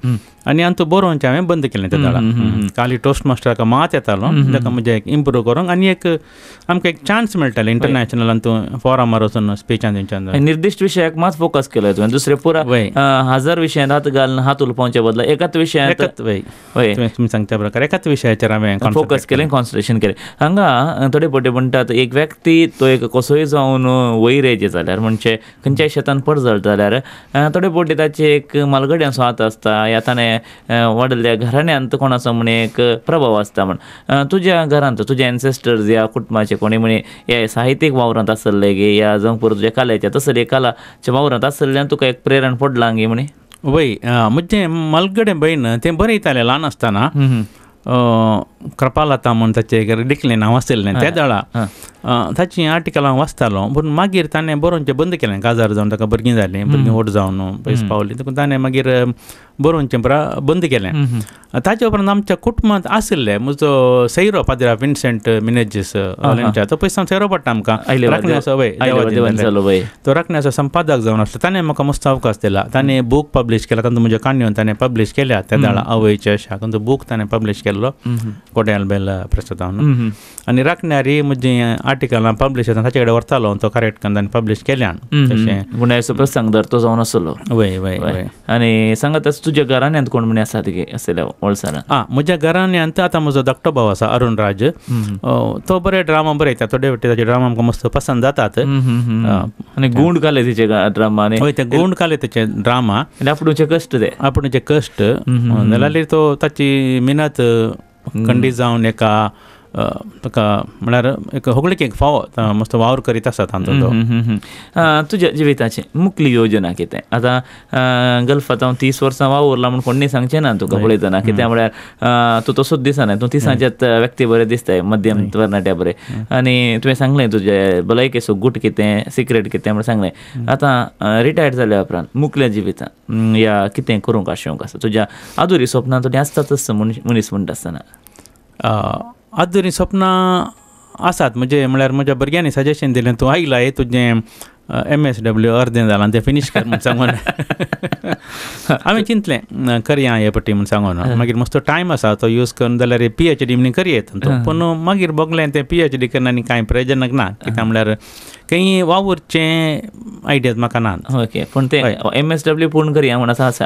आनी हांतू बरोवचें हांवें बंद केलें त्या झाडाक काली टोस्ट मास्टराक मात येतालो ताका म्हजें एक इम्प्रूव करूंक आनी एक आमकां एक चान्स मेळटालें इंटरनॅशनल हातून फॉरमार वचून स्पिचान तेंच्यान निर्दिश्ट विशयाक मात फोकस केलो तुवें दुसरे पुरा हजार विशय घालून हात उलपावच्या बदला एकाच विशयात सांगता प्रकार एकाच विशयाचेर हांवें फोकस केलें कॉन्संट्रेशन केलें हांगा थोडे फावटी म्हणटात एक व्यक्ती तो एक कसोय जावन वयर येयचें जाल्यार म्हणजे खंयच्याय शेतान पड जालो जाल्यार थोडे फावटी ताची एक मालगड्यां स्वात आसता या ताणें वाडल्या घराण्यांत कोणाचो म्हण एक प्रभाव आसता म्हण तुज्या घरांत तुजे एन्सेस्टर्स या कुटुंबाचे कोणी म्हण हे साहित्यीक वावरांत आसले गे या जावं पुरो तुज्या कलेच्या तसले कलाच्या वावरांत आसल्यान तुका एक प्रेरण पडलां गे म्हण वय म्हजें मलगडे भयण तें बरयतालें ल्हान आसतना कृपालता म्हूण ताचें रिडिकलें नांव आसलें त्या दळा ताचीं आर्टिकलां वाचतालो पूण मागीर ताणें बरोवचें बंद केलें काजार जावन ताका भुरगीं जालीं भुरगीं व्हड जावन पयस पावलीं ताका ताणें मागीर बरोवचें पुरा बंद केलें ताचे उपरांत आमच्या कुटुंबांत आसले म्हजो सैरो पाद्रा विन्सेंट मिनेजीस हॉलंडच्या तो पयस सैरो पडटा आमकां राखण्याचो वय तो राखण्याचो संपादक जावन आसलो ताणें म्हाका मस्तो अवकाश दिला ताणें बूक पब्लीश केला तातूंत म्हज्यो काणयो ताणें पब्लीश केल्या त्या दळा आवयच्या अशा तो बूक ताणें पब्लीश केल्लो कोट्याल बेल प्रसादान आनी राखण्यारी म्हजीं आर्टिकलां पब्लीश जाता ताचे कडेन व्हरतालो तो करेक्ट करून ताणें पब्लीश केल्यान तशें गुणायचो प्रसंग धर तो जावन आसलो वय वय वय आनी सांगात तुज्या घराण्यांत कोण म्हण आसा तुगे आसल्या वळसारान आं म्हज्या घराण्यांत आतां म्हजो धाकटो भाव आसा अरुण राज तो बरे ड्रामा बरयता थोडे फावटी ताजे ड्रामा आमकां मस्त पसंद जातात आनी गूंड काले तिचे ड्रामा आनी हय ते गूंड काले तिचे ड्रामा आपणुचे कश्ट ते आपणुचे कश्ट जाल्यार तो ताची मिनात खंडी जावन एका तुका म्हळ्यार एक होगळीकेक फावो मस्त वावर करीत आसा तांचो तो तुज्या जिविताचे मुखेल योजना कितें आतां गल्फांत हांव तीस वर्सां वावुरलां म्हूण कोणी सांगचें ना तुका पळयतना कित्याक म्हळ्यार तूं तसोच दिसना तूं तिसांच्याच व्यक्ती बरें दिसताय मध्यम तरणाट्या बरें आनी तुवें सांगलें तुजें भलायकेचो गूट कितें सिक्रेट कितें म्हूण सांगलें आतां रिटायर्ड जाल्या उपरांत मुखेल्या जिवितांत या कितें करूंक आशेवंक आसा तुज्या आदुरी स्वप्नां तुजें आसतातच मनीस म्हणटा आसतना आदुरी स्वप्नां आसात म्हणजे म्हळ्यार म्हज्या भुरग्यांनी सजेशन दिलें तूं आयलाय तुजें एम एस डब्ल्यू अर्दें जालां तें फिनीश कर म्हूण सांगून हांवें चिंतलें करया हे पटी म्हूण सांगून मागीर मस्तो टायम आसा तो यूज करून जाल्यार पी एच डी म्हण करयेत पूण मागीर बगलें तें पी एच डी करना आनी कांय प्रयोजनक ना कित्याक म्हळ्यार खंय वावुरचें आयडियाज म्हाका ना ओके पूण तें एम एस डब्ल्यू पूर्ण करया म्हूण आसा आसा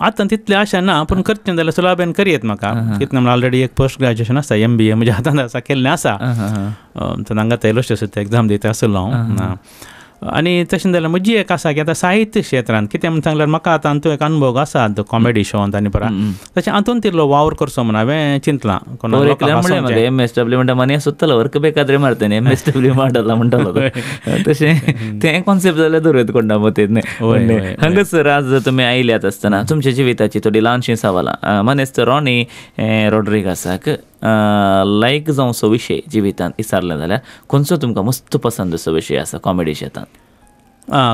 आतां तितलें आशा ना पूण करचें जाल्यार सुलाबेन करयेत म्हाका कित्याक म्हळ्यार ऑलरेडी एक पोस्ट ग्रेजुएशन आसा एम बी ए म्हज्या हातान आसा केल्लें आसा हांगा ते इलोस्ट्रे सुद्दां एग्जाम दिता आसलो हांव आनी तशें जाल्यार म्हजी एक आसा की आतां साहित्य क्षेत्रांत कितें म्हण सांगल्यार म्हाका आतां हातूंत एक अनुभव आसा कॉमेडी शोंत आनी परा तशें हातूंत तितलो वावर करचो म्हूण हांवें चिंतलां एम एस डब्ल्यू म्हणटा मनी सुत्तलो वर्क बेकाद्रे मारता न्ही एम एस डब्ल्यू मारतलो म्हणटलो तशें तें कॉन्सेप्ट जाल्यार दवरत कोणा मतींत न्ही हांगाच आज तुमी आयल्यात आसतना तुमच्या जिविताची थोडीं ल्हानशीं सवालां मानेस्त रॉनी रॉड्रिगासाक लायक जावं सो विशय जिवितांत इसारलें जाल्यार खंयचो तुमकां मस्त पसंद असो विशय आसा कॉमेडी शेतांत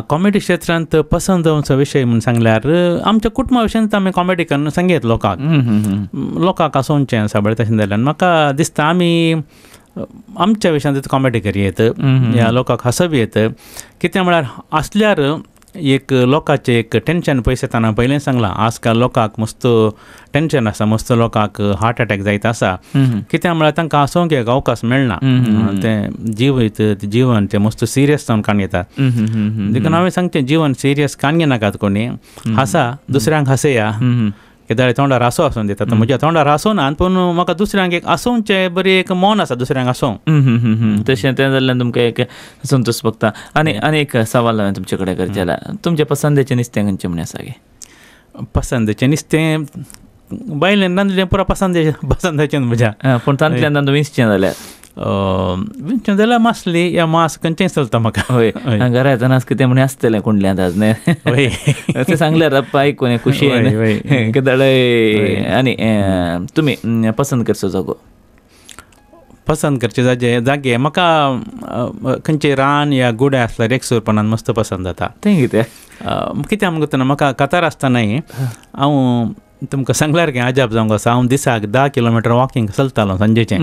कॉमेडी क्षेत्रांत पसंद जावचो विशय म्हूण सांगल्यार आमच्या कुटुंबा विशयान आमी कॉमेडी करून सांगयत लोकांक लोकांक आसोंचें आसा बरें तशें जाल्यार म्हाका दिसता आमी आमच्या विशयान कॉमेडी करयेत ह्या लोकांक हसोवयेत कित्याक म्हळ्यार आसल्यार एक लोकांचें एक टेन्शन पयस येता ना पयलें सांगलां आजकाल लोकांक मस्त टेन्शन आसा मस्त लोकांक हार्ट अटॅक जायत आसा कित्याक म्हळ्यार तांकां आसूंक एक अवकाश मेळना तें जिवीत जिवन तें मस्त सिरियस जावन काण घेतात देखून हांवें सांगचें जिवन सिरियस काण घेनाकात कोणी हासा दुसऱ्यांक हसया किद्या तोंडार हांसो आसून दितात म्हज्या तोंडार हांसो ना पूण म्हाका दुसऱ्यांक एक आसूंचें बरें एक मौन आसा दुसऱ्यांक आसूंक तशें तें जाल्ल्यान तुमकां एक संतोश भोगता आनी आनी एक सवाल हांवें तुमचे कडेन करचें आला तुमचे पसंदेचें नुस्तें खंयचें म्हण आसा गे पसंदेचें नुस्तें बायलें नांदलें पुरो पसंदे पसंदेचें म्हज्या पूण तांतल्यान विंचचें जाल्यार विंचचें जाल्यार मासली या मास खंयचें चलता म्हाका हय घरा येतानाच कितें म्हण आसतलें कुंडल्यान आज न्हय अशें सांगलें रप्पा आयकून खुशी आनी तुमी पसंद करचो जागो पसंद करचे जागे जागे म्हाका खंयचें रान या गुडे आसल्यार एकसुरपणान मस्त पसंद जाता तें कितें कितें आमकां करतना म्हाका कातार आसतनाय हांव तुमकां सांगल्यार गे अजाब जावंक आसा हांव दिसाक धा किलोमिटर वॉकिंग चलतालो सांजेचें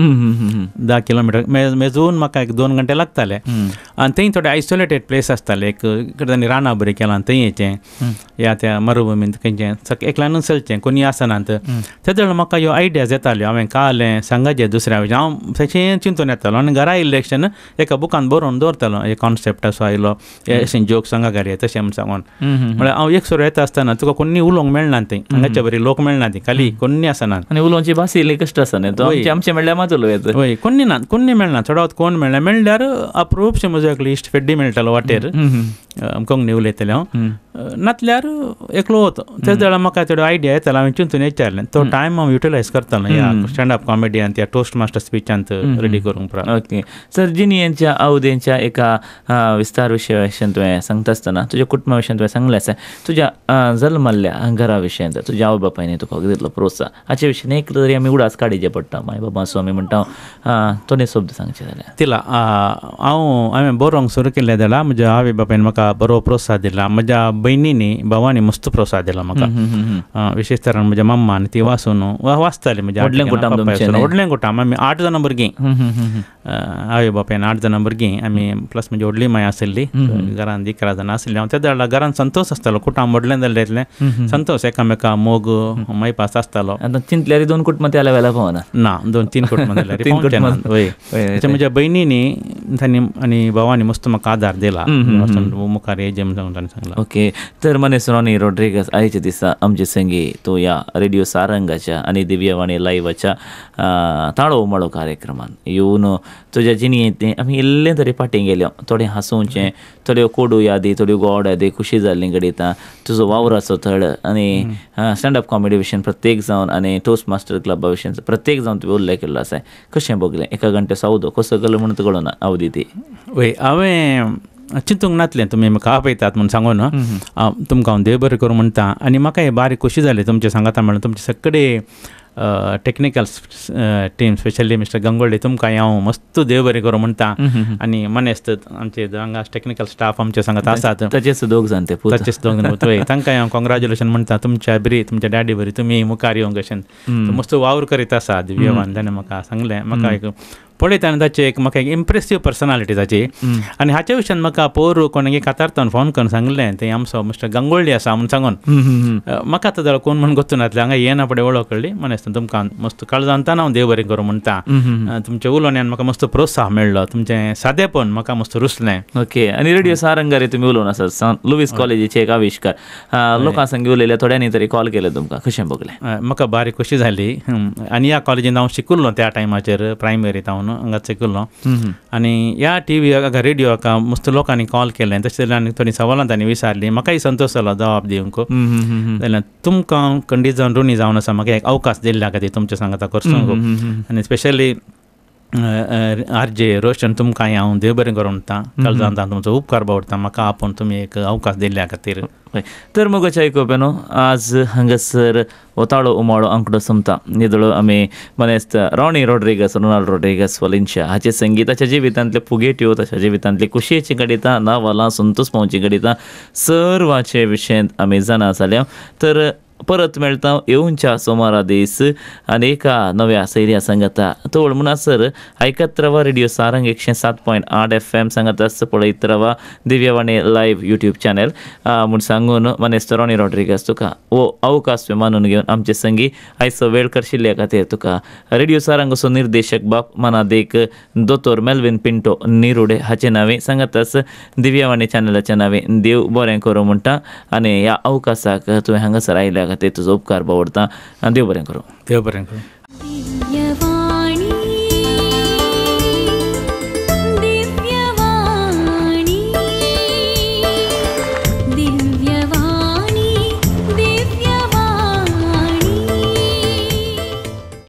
धा किलोमिटर मे मेजून म्हाका एक दोन घंटे लागताले आनी थंय थोडे आयसोलेटेड प्लेस आसताले एक तांणी रानां बरें केलां थंय येचें या त्या मरुभुमींत खंयचें एकल्यानूच चलचें कोणी आसनात तेज म्हाका ह्यो आयडियाज येताल्यो हांवें कालें सांगाचें दुसऱ्या वयचें हांव तशें चिंतून येतालो आनी घरा इलेक्शन एका बुकान बरोवन दवरतालो हे कॉन्सेप्ट असो आयलो अशें जोक सांगा घालया तशें म्हण सांगून म्हळ्यार हांव एक सुरू येता आसतना तुका कोणी उलोवंक मेळना थंय हांगाच्या बरी लोक मेळना ती खाली कोणी आसना आनी उलोवची भास इल्ली कश्ट आसा न्हय आमचें म्हणल्यार मात उलोवया हय कोणी ना कोणी मेळना चडावत कोण मेळना मेळल्यार अप्रूपशें म्हजो एक लिस्ट फेड्डी मेळटालो वाटेर कोंकणी उलयतलें हांव नातल्यार एकलो वत तेच वेळार म्हाका थोड्यो आयडिया येतालो हांवें चिंतून विचारलें तो टायम हांव युटिलायज करतालो ह्या स्टँडअप कॉमेडियांत या टोस्ट मास्टर स्पिचांत रेडी करूंक ओके सर जिनियेच्या आवदेच्या एका विस्तार विशया विशयान तुवें सांगता आसतना तुज्या कुटुंबा विशयान तुवें सांगलें आसा तुज्या जल्मल्ल्या घरा विशयान तुज्या आवय बापायन तुका दितलो प्रोत्साहन हाचे विशयान एक तरी आमी उडास काडीचें पडटा माय बाबा स्वामी म्हणटा हांव थोडे शब्द सांगचे जाल्यार तिला हांव हांवें बरोवंक सुरू केल्लें जाल्यार म्हज्या आवय बापायन म्हाका बरो प्रोत्साहन दिला म्हज्या भयणीनी भावांनी मस्त प्रोत्साहन दिला म्हाका विशेष तरान म्हज्या मम्मान ती वाचून वाचताली म्हज्या व्हडलें कुटाम आमी आठ जाणां भुरगीं आवय बापायन आठ जाणां भुरगीं आमी प्लस म्हजी व्हडली माय आसली घरान इकरा जाणां आसली हांव तेच वेळार घरान संतोश आसतालो कुटाम व्हडलें जाल्लें इतलें संतोश एकामेका मोग मैपास आसतालो चिंतल्यार दोन कुटुंबां त्या लेवला पावना ना दोन तीन कुटुंबां जाल्यार म्हज्या भयणीनी तांणी आनी भावांनी मस्त म्हाका आदार दिला मुखार हे जेम सांगून सांगला ओके तर मनीस रॉनी रॉड्रिगस आयचे दिसा आमचे संगी तो या रेडिओ सारंगाच्या आनी दिव्यवाणी लायव्हाच्या ताळो उमाळो कार्यक्रमान येवन तुज्या जिणेंत आमी इल्लें तरी फाटीं गेल्यो थोडें हांसोवचें थोड्यो कोडू यादी थोड्यो गोड यादी खुशी जाल्लीं घडयता तुजो वावराचो थळ आनी स्टँडअप कॉमेडी विशयान प्रत्येक जावन आनी टोस्ट मास्टर क्लबा विशयान प्रत्येक जावन तुवें उल्लेख केल्लो आसा कशें भोगलें एका घंटे सौदो कसो केलो म्हूण तुका कळना अवधी ती वय हांवें चिंतूंक नातलें तुमी म्हाका आपयतात म्हूण सांगून तुमकां हांव देव बरें करूं म्हणटा आनी म्हाका हे बारीक खुशी जाली तुमचें सांगाता म्हणून तुमचे सगळे technical team specially mister Gangole तुमकां हांव मस्त देव बरें करूं म्हणटा आनी मनेस्त आमचे हांगा टेक्निकल स्टाफ आमचे सांगता आसात ताचेच दोग जाण ते ताचेच दोग जाण तांकां हांव कॉंग्रेच्युलेशन म्हणटा तुमच्या बरी तुमच्या डॅडी बरी तुमी मुखार येवंक अशें मस्त वावर करीत आसा दिव्यवान ताणें म्हाका सांगलें म्हाका एक पळयता आनी ताची एक म्हाका एक इम्प्रेसीव पर्सनालिटी ताची आनी हाच्या विशयान म्हाका पोरू कोणागे कातारतान फोन करून सांगलें तें आमचो मिस्टर गंगोळे आसा म्हूण सांगून म्हाका आतां जाल्यार कोण म्हूण गोतून नासलें हांगा येना पडे वळख कळ्ळी मनेस्त तुमकां मस्त काळजांतान हांव देव बरें करूं म्हणटा तुमच्या उलोवण्यान म्हाका मस्त प्रोत्साहन मेळ्ळो तुमचें सादेपण म्हाका मस्त रुसलें ओके आनी रेडिओ सारंगारे तुमी उलोवन आसात लुईस कॉलेजीचे एक आविश्कार लोकां सांगे उलयल्या थोड्यांनी तरी कॉल केलो तुमकां कशें बगलें म्हाका बारीक खुशी जाली आनी ह्या कॉलेजीन हांव शिकिल्लो त्या टायमाचेर प्रायमरींत हांव हांगा शिकिल्लो आनी ह्या टी व्ही रेडिओक मस्त लोकांनी कॉल केलें तशें जाल्यार थोडीं सवालां तांणी विचारलीं म्हाकाय संतोश जालो जबाब दिवंक जाल्यार तुमकां कंडीज जावन रुणी जावन आसा म्हाका एक अवकाश दिल्ल्या खातीर तुमच्या सांगाता करसूंक आनी स्पेशली अर्जे रोशन तुमकाय हांव देव बरें करूं काळजान तुमचो उपकार भोवता म्हाका आपूण तुमी एक अवकाश दिल्ल्या खातीर. तर मग अशें आयकूप न्हू आज हांगासर वताळो उमाळो आंकडो सोमता निदळो आमी मनेस्त रॉनी रॉड्रिगस रोनाल्ड रॉड्रिगस वलिंशा हाचे संगीताच्या जिवितांतले फुगेट्यो ताच्या जिवितांतली कुशेची घडिता नावालां संतोष पावची घडिता सर्वाचे विशयंत आमी जाणा जाल्या. तर परत मेळटा येवच्या सोमारा दीस आनी एका नव्या सैर्या सांगाता तोळ मुनासर आयकत रावा रेडिओ सारंग एकशे सात पॉयंट आठ एफ एम सांगात आसता पळयत रावा दिव्यावाणी लायव्ह यूट्यूब चॅनल म्हूण सांगून मनेस्त रॉनी रॉड्रिगस तुका वो अवकाश मानून घेवन आमचे संगी आयचो वेळ करशिल्ल्या खातीर तुका रेडिओ सारंगचो निर्देशक बाप मनादेक दोतोर मेल्विन पिंटो निरुडे हाचे नांवें सांगातास दिव्यावाणी चॅनलाच्या नांवें देव बरें करूं म्हणटा आनी ह्या अवकाशाक तुवें हांगासर आयल्या खातीर तुजो उपकार भोवता आनी देव बरें करूं देव बरें करूं.